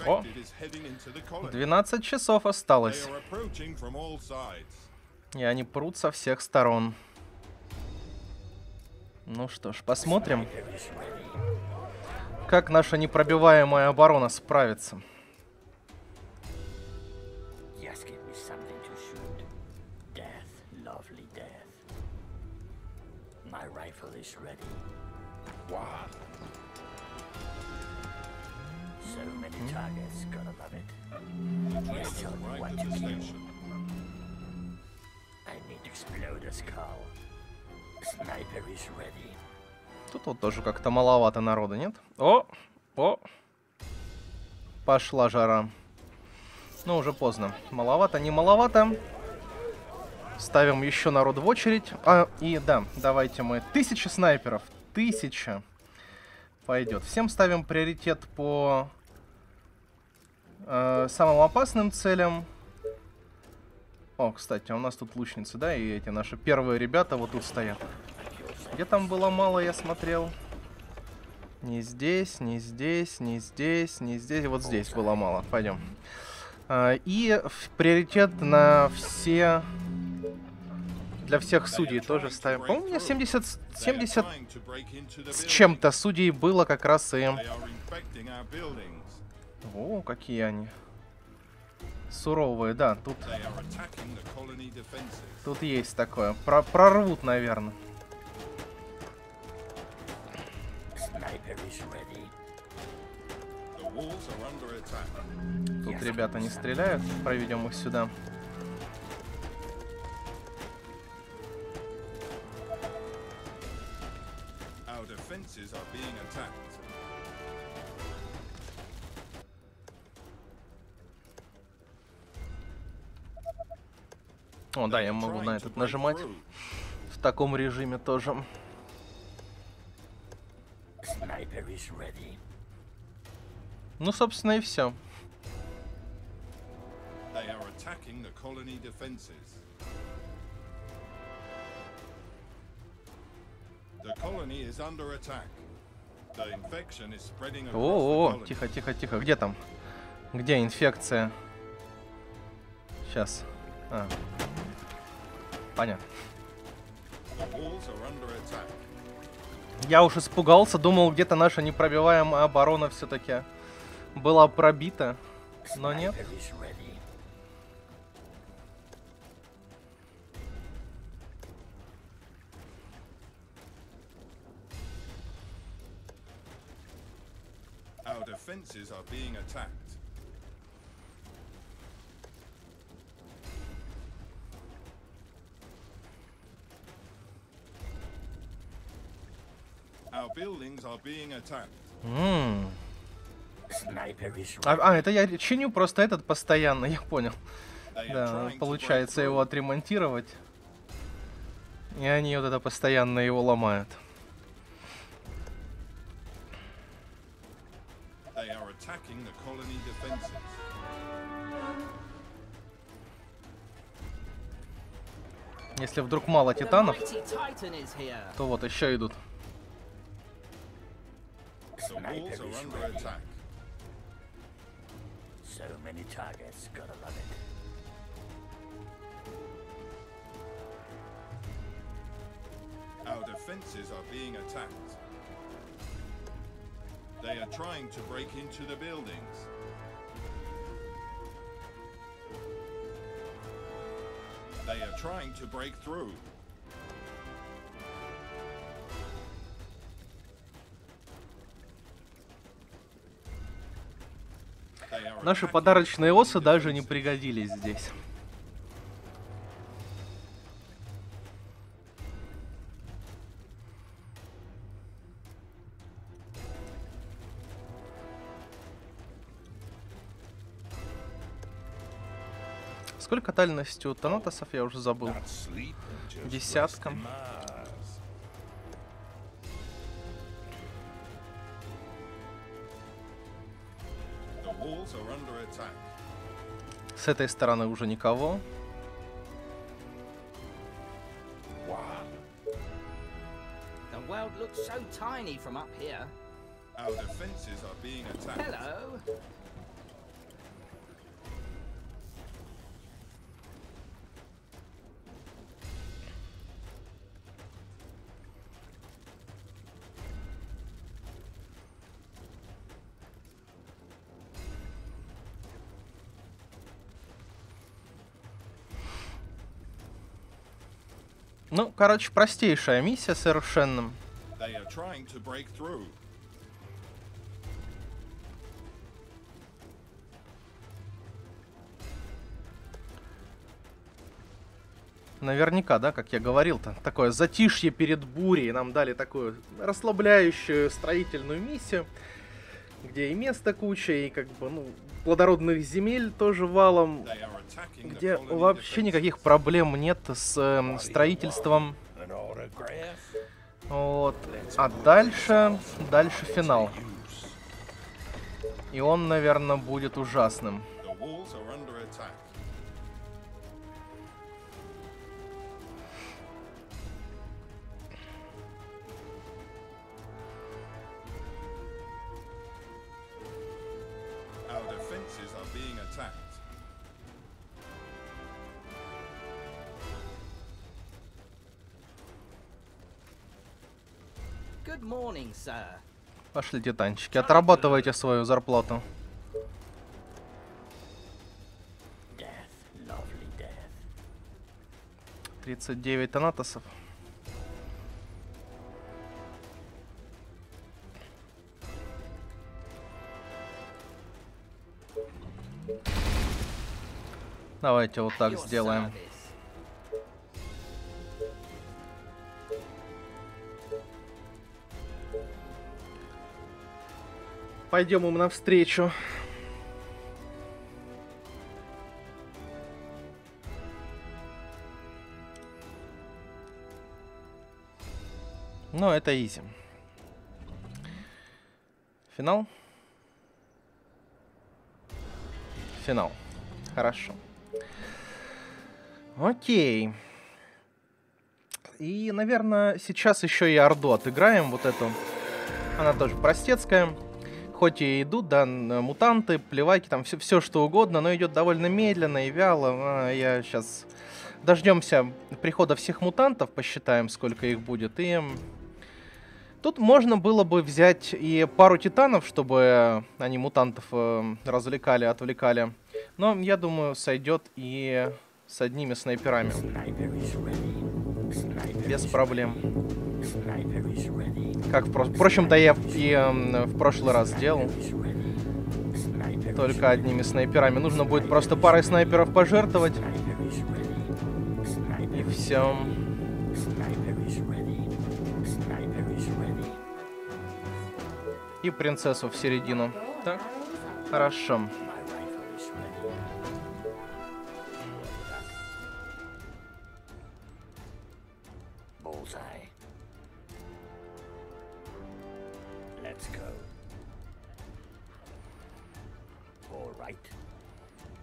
О, двенадцать часов осталось. И они прут со всех сторон. Ну что ж, посмотрим, как наша непробиваемая оборона справится. Тут вот тоже как-то маловато народа, нет? О, о, пошла жара. Ну, уже поздно. Маловато, не маловато. Ставим еще народ в очередь. А, и да, давайте мы тысяча снайперов. Тысяча. пойдет. Всем ставим приоритет по э, самым опасным целям. О, кстати, у нас тут лучницы, да? И эти наши первые ребята вот тут стоят. Где там было мало, я смотрел. Не здесь, не здесь, не здесь, не здесь. Вот здесь было мало. Пойдем. Э, и в приоритет на все... Для всех судей тоже ставим. По-моему, у меня семьдесят, семьдесят с чем-то судей было как раз и... О, какие они. Суровые, да. Тут, тут есть такое. Про прорвут, наверное. Тут ребята не стреляют. Проведем их сюда. О, да, я могу на этот нажимать. В таком режиме тоже. Ну, собственно, и все. О-о-о, тихо-тихо-тихо. Где там? Где инфекция? Сейчас. А. Понятно. Я уж испугался, думал, где-то наша непробиваемая оборона все-таки была пробита, но нет. Defenses are being attacked. Our buildings are being attacked. Mm. А, а, это я чиню просто этот постоянно, я понял. Да, получается его отремонтировать. И они вот это постоянно его ломают. Если вдруг мало титанов, то вот еще идут. They are trying to break into the buildings. They are trying to break through. Наши подарочные осы даже не пригодились здесь. Сколько дальности у Танатосов, я уже забыл. Десятка. С этой стороны уже никого. Ну, короче, простейшая миссия совершенно. Наверняка, да, как я говорил-то, такое затишье перед бурей. Нам дали такую расслабляющую строительную миссию, где и места куча, и как бы, ну, плодородных земель тоже валом, где вообще никаких проблем нет с э, строительством Вот. А дальше... Дальше финал. И он, наверное, будет ужасным. Пошли, титанчики, отрабатывайте свою зарплату. тридцать девять танатосов. Давайте вот так сделаем. Пойдем им навстречу. Но это изи. Финал? Финал. Хорошо. Окей. И, наверное, сейчас еще и Орду отыграем. Вот эту. Она тоже простецкая. Хоть и идут, да, мутанты, плеваки, там все, все что угодно, но идет довольно медленно и вяло. Я сейчас дождемся прихода всех мутантов, посчитаем, сколько их будет. И тут можно было бы взять и пару титанов, чтобы они мутантов развлекали, отвлекали. Но, я думаю, сойдет и с одними снайперами. Без проблем. Как, впрочем, да, я и в прошлый раз делал. Только одними снайперами. Нужно будет просто парой снайперов пожертвовать. И все. И принцессу в середину. Так, хорошо.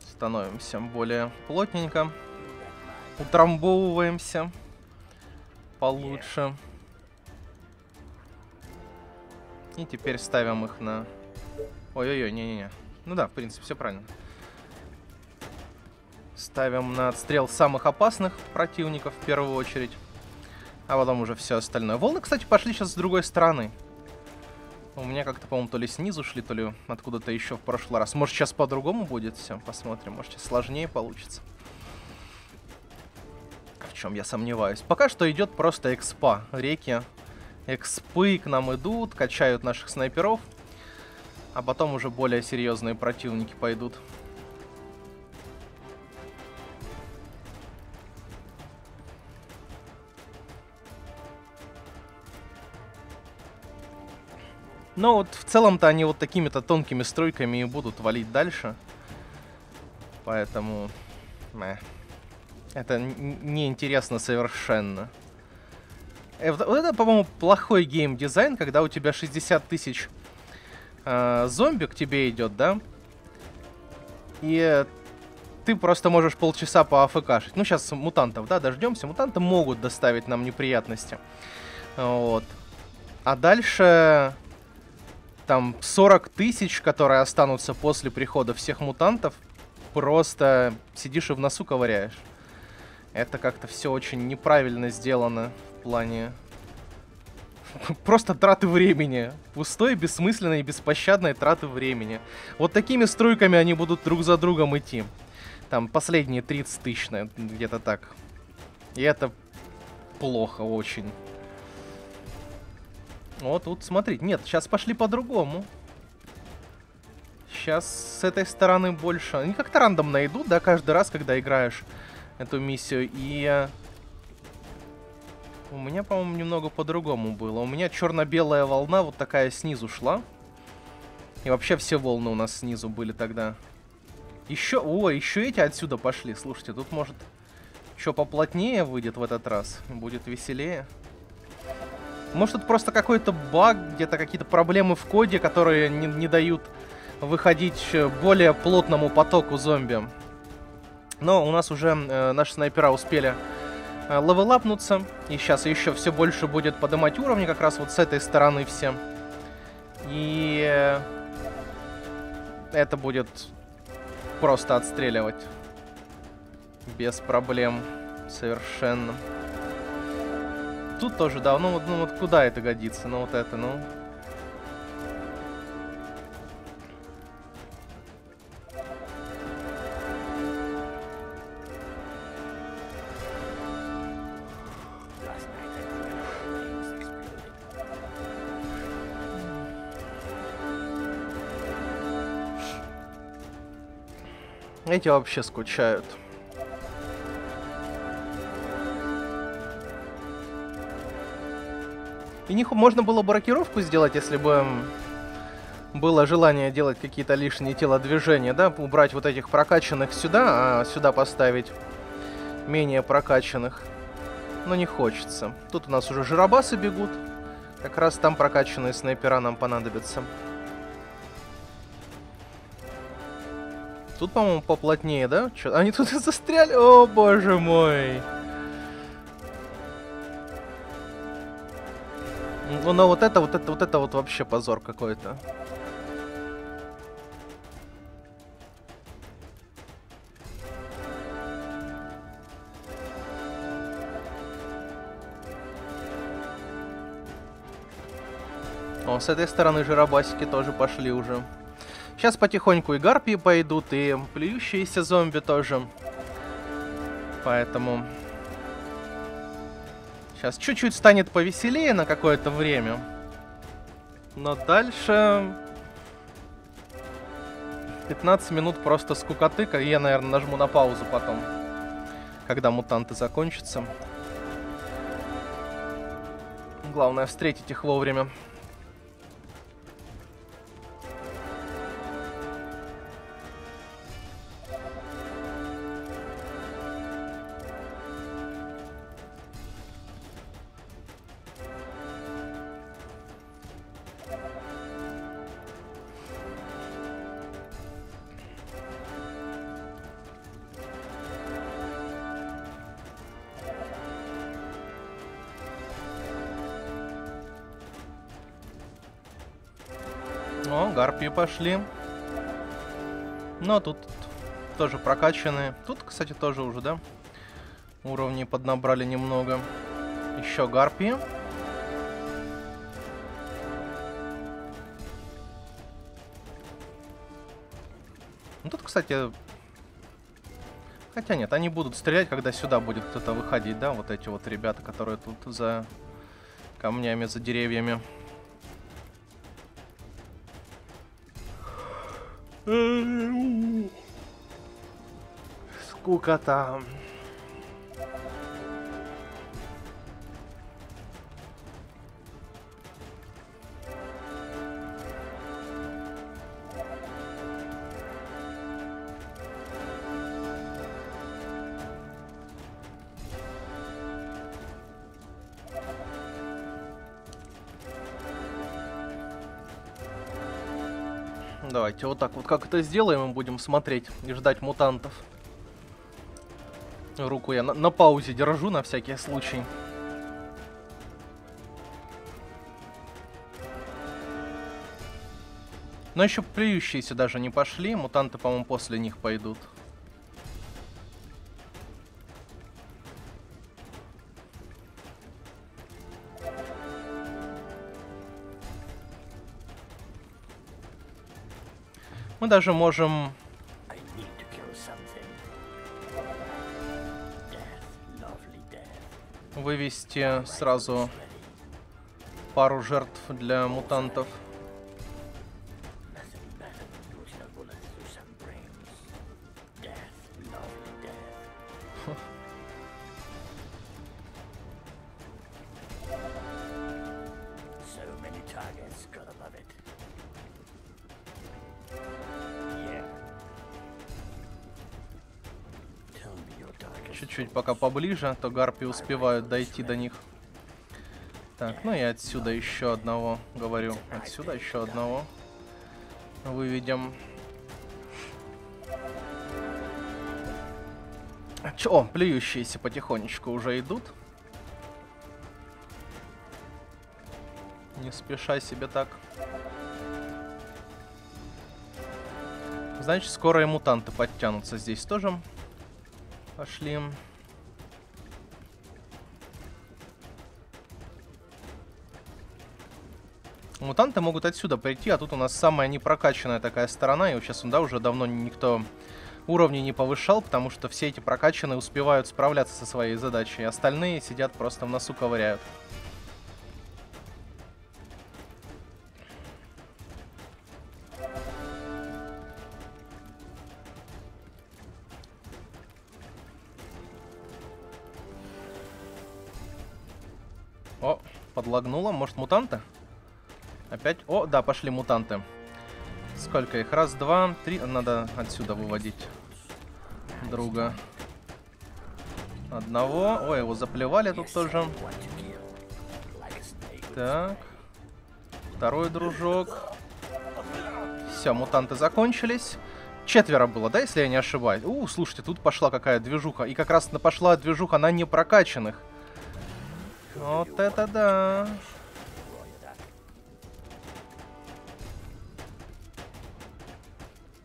Становимся более плотненько, утрамбовываемся получше. И теперь ставим их на... Ой-ой-ой, не-не-не. Ну да, в принципе, все правильно. Ставим на отстрел самых опасных противников в первую очередь, а потом уже все остальное. Волны, кстати, пошли сейчас с другой стороны. У меня как-то, по-моему, то ли снизу шли, то ли откуда-то еще в прошлый раз. Может, сейчас по-другому будет все, посмотрим. Может, сейчас сложнее получится. В чем я сомневаюсь. Пока что идет просто экспа. Реки, экспы к нам идут, качают наших снайперов. А потом уже более серьезные противники пойдут. Но вот в целом-то они вот такими-то тонкими стройками и будут валить дальше. Поэтому... Мэ. Это неинтересно совершенно. Вот это, по-моему, плохой геймдизайн, когда у тебя шестьдесят тысяч э, зомби к тебе идет, да? И ты просто можешь полчаса поафкашить. Ну, сейчас мутантов, да, дождемся. Мутанты могут доставить нам неприятности. Вот. А дальше... Там сорок тысяч, которые останутся после прихода всех мутантов, просто сидишь и в носу ковыряешь. Это как-то все очень неправильно сделано в плане... Просто траты времени. Пустой, бессмысленной и беспощадной траты времени. Вот такими струйками они будут друг за другом идти. Там последние тридцать тысяч, где-то так. И это плохо очень. Вот тут, смотрите. Нет, сейчас пошли по-другому. Сейчас с этой стороны больше. Они как-то рандомно идут, да, каждый раз, когда играешь эту миссию. И у меня, по-моему, немного по-другому было. У меня черно-белая волна вот такая снизу шла. И вообще все волны у нас снизу были тогда. Еще, о, еще эти отсюда пошли. Слушайте, тут, может, еще поплотнее выйдет в этот раз. Будет веселее. Может, это просто какой-то баг, где-то какие-то проблемы в коде, которые не, не дают выходить более плотному потоку зомби. Но у нас уже э, наши снайпера успели э, левелапнуться. И сейчас еще все больше будет поднимать уровни как раз вот с этой стороны все. И э, это будет просто отстреливать. Без проблем. Совершенно. Тут тоже, да, ну вот, ну вот куда это годится? Ну вот это, ну... Эти вообще скучают. И них можно было бы рокировку сделать, если бы было желание делать какие-то лишние телодвижения, да? Убрать вот этих прокачанных сюда, а сюда поставить менее прокачанных. Но не хочется. Тут у нас уже жиробасы бегут. Как раз там прокачанные снайпера нам понадобятся. Тут, по-моему, поплотнее, да? Чё? Они тут застряли? О, боже мой! Ну, но вот это, вот это, вот это вот вообще позор какой-то. О, с этой стороны жиробасики тоже пошли уже. Сейчас потихоньку и гарпии пойдут, и плюющиеся зомби тоже. Поэтому... Сейчас чуть-чуть станет повеселее на какое-то время. Но дальше... пятнадцать минут просто скукоты. Я, наверное, нажму на паузу потом, когда мутанты закончатся. Главное встретить их вовремя. О, гарпии пошли. Но тут тоже прокачанные. Тут, кстати, тоже уже, да? Уровни поднабрали немного. Еще гарпии. Ну, тут, кстати... Хотя нет, они будут стрелять, когда сюда будет кто-то выходить, да? Вот эти вот ребята, которые тут за камнями, за деревьями. Скукота. Давайте вот так вот как это сделаем, и будем смотреть и ждать мутантов. Руку я на, на паузе держу на всякий случай. Но еще плюющиеся даже не пошли, мутанты, по-моему, после них пойдут. Мы даже можем... вывести сразу пару жертв для мутантов. Чуть-чуть пока поближе, а то гарпи успевают дойти до них. Так, ну и отсюда еще одного, говорю. Отсюда еще одного выведем. Че, о, плюющиеся потихонечку уже идут. Не спеша себе так. Значит, скоро и мутанты подтянутся здесь тоже. Пошли. Мутанты могут отсюда прийти, а тут у нас самая непрокачанная такая сторона. И сейчас сюда уже давно никто уровни не повышал, потому что все эти прокачанные успевают справляться со своей задачей. Остальные сидят просто в носу ковыряют. О, подлагнуло. Может, мутанты? Опять? О, да, пошли мутанты. Сколько их? Раз, два, три. Надо отсюда выводить друга. Одного. Ой, его заплевали тут тоже. Так. Второй дружок. Все, мутанты закончились. Четверо было, да, если я не ошибаюсь? У, слушайте, тут пошла какая движуха. И как раз пошла движуха на непрокачанных. Вот это да.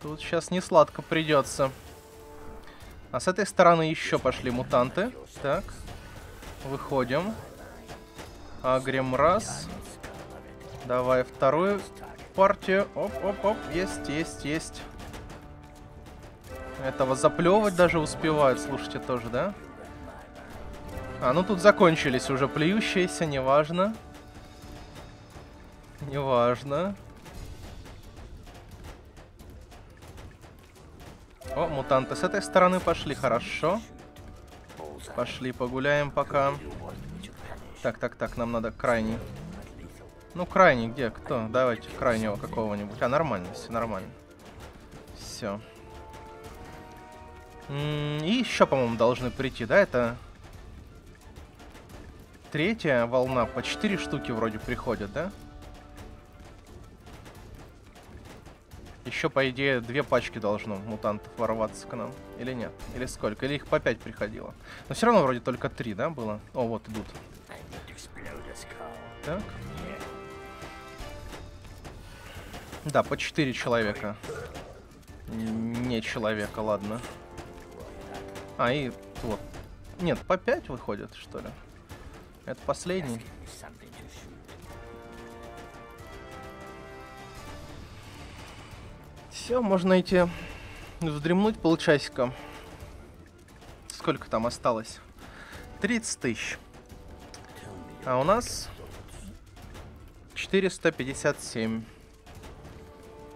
Тут сейчас не сладко придется. А с этой стороны еще пошли мутанты. Так. Выходим. Агрим раз. Давай вторую партию. Оп-оп-оп. Есть, есть, есть. Этого заплевывать даже успевают, слушайте, тоже, да? А, ну тут закончились уже плюющиеся, неважно. Неважно. О, мутанты с этой стороны пошли, хорошо. Пошли, погуляем пока. Так, так, так, нам надо крайний. Ну, крайний где? Кто? Давайте крайнего какого-нибудь. А, нормально, все нормально. Все. И еще, по-моему, должны прийти, да? Это третья волна. По четыре штуки вроде приходят, да? Еще, по идее, две пачки должно мутантов ворваться к нам. Или нет? Или сколько? Или их по пять приходило? Но все равно вроде только три, да, было? О, вот идут. Так. Да, по четыре человека. Не человека, ладно. А, и вот. Нет, по пять выходит, что ли? Это последний. Все, можно идти вздремнуть полчасика. Сколько там осталось? тридцать тысяч. А у нас четыреста пятьдесят семь.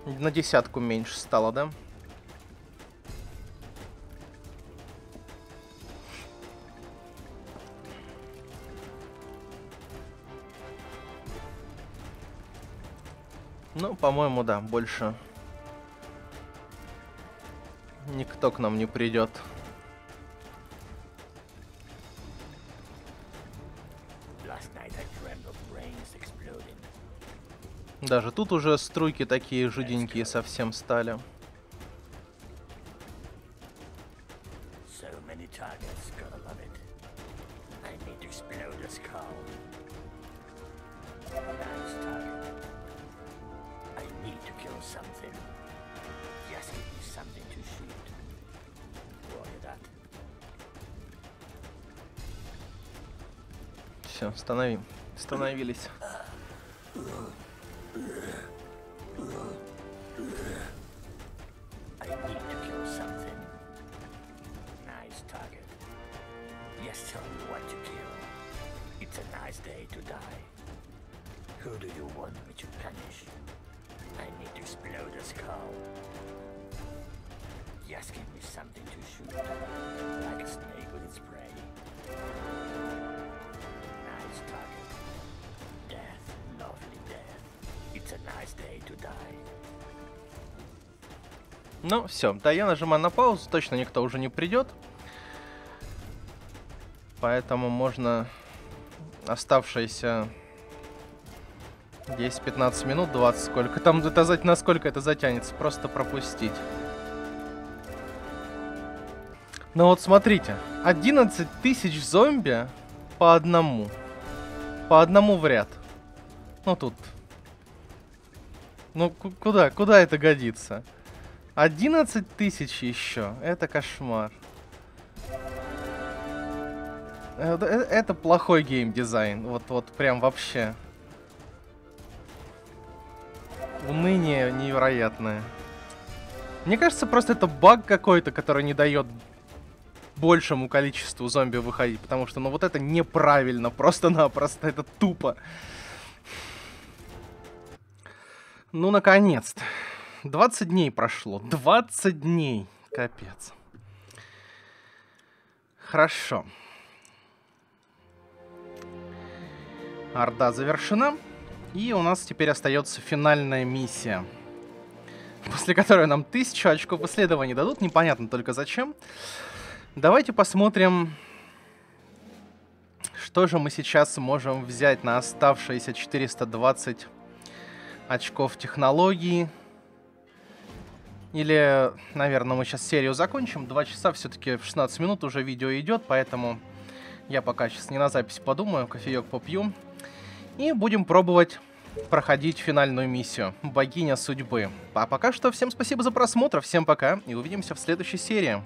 На десятку меньше стало, да? Ну, по-моему, да, больше... Никто к нам не придет. Даже тут уже струйки такие жиденькие совсем стали. Все, остановим. Остановились. Ну, все. Да, я нажимаю на паузу. Точно никто уже не придет. Поэтому можно оставшиеся десять-пятнадцать минут, двадцать сколько. Там это за... насколько это затянется, просто пропустить. Ну вот смотрите, одиннадцать тысяч зомби по одному. По одному в ряд. Ну тут. Ну куда, куда это годится? одиннадцать тысяч еще. Это кошмар. Это, это плохой геймдизайн. Вот, вот прям вообще. Уныние невероятное. Мне кажется, просто это баг какой-то, который не дает большему количеству зомби выходить. Потому что, ну вот это неправильно. Просто-напросто. Это тупо. Ну, наконец-то. двадцать дней прошло. двадцать дней. Капец. Хорошо. Орда завершена. И у нас теперь остается финальная миссия. После которой нам тысячу очков исследований дадут. Непонятно только зачем. Давайте посмотрим, что же мы сейчас можем взять на оставшиеся четыреста двадцать очков технологии. Или, наверное, мы сейчас серию закончим. Два часа, все-таки в шестнадцать минут уже видео идет, поэтому я пока сейчас не на запись подумаю, кофеек попью. И будем пробовать проходить финальную миссию «Богиня судьбы». А пока что всем спасибо за просмотр, всем пока и увидимся в следующей серии.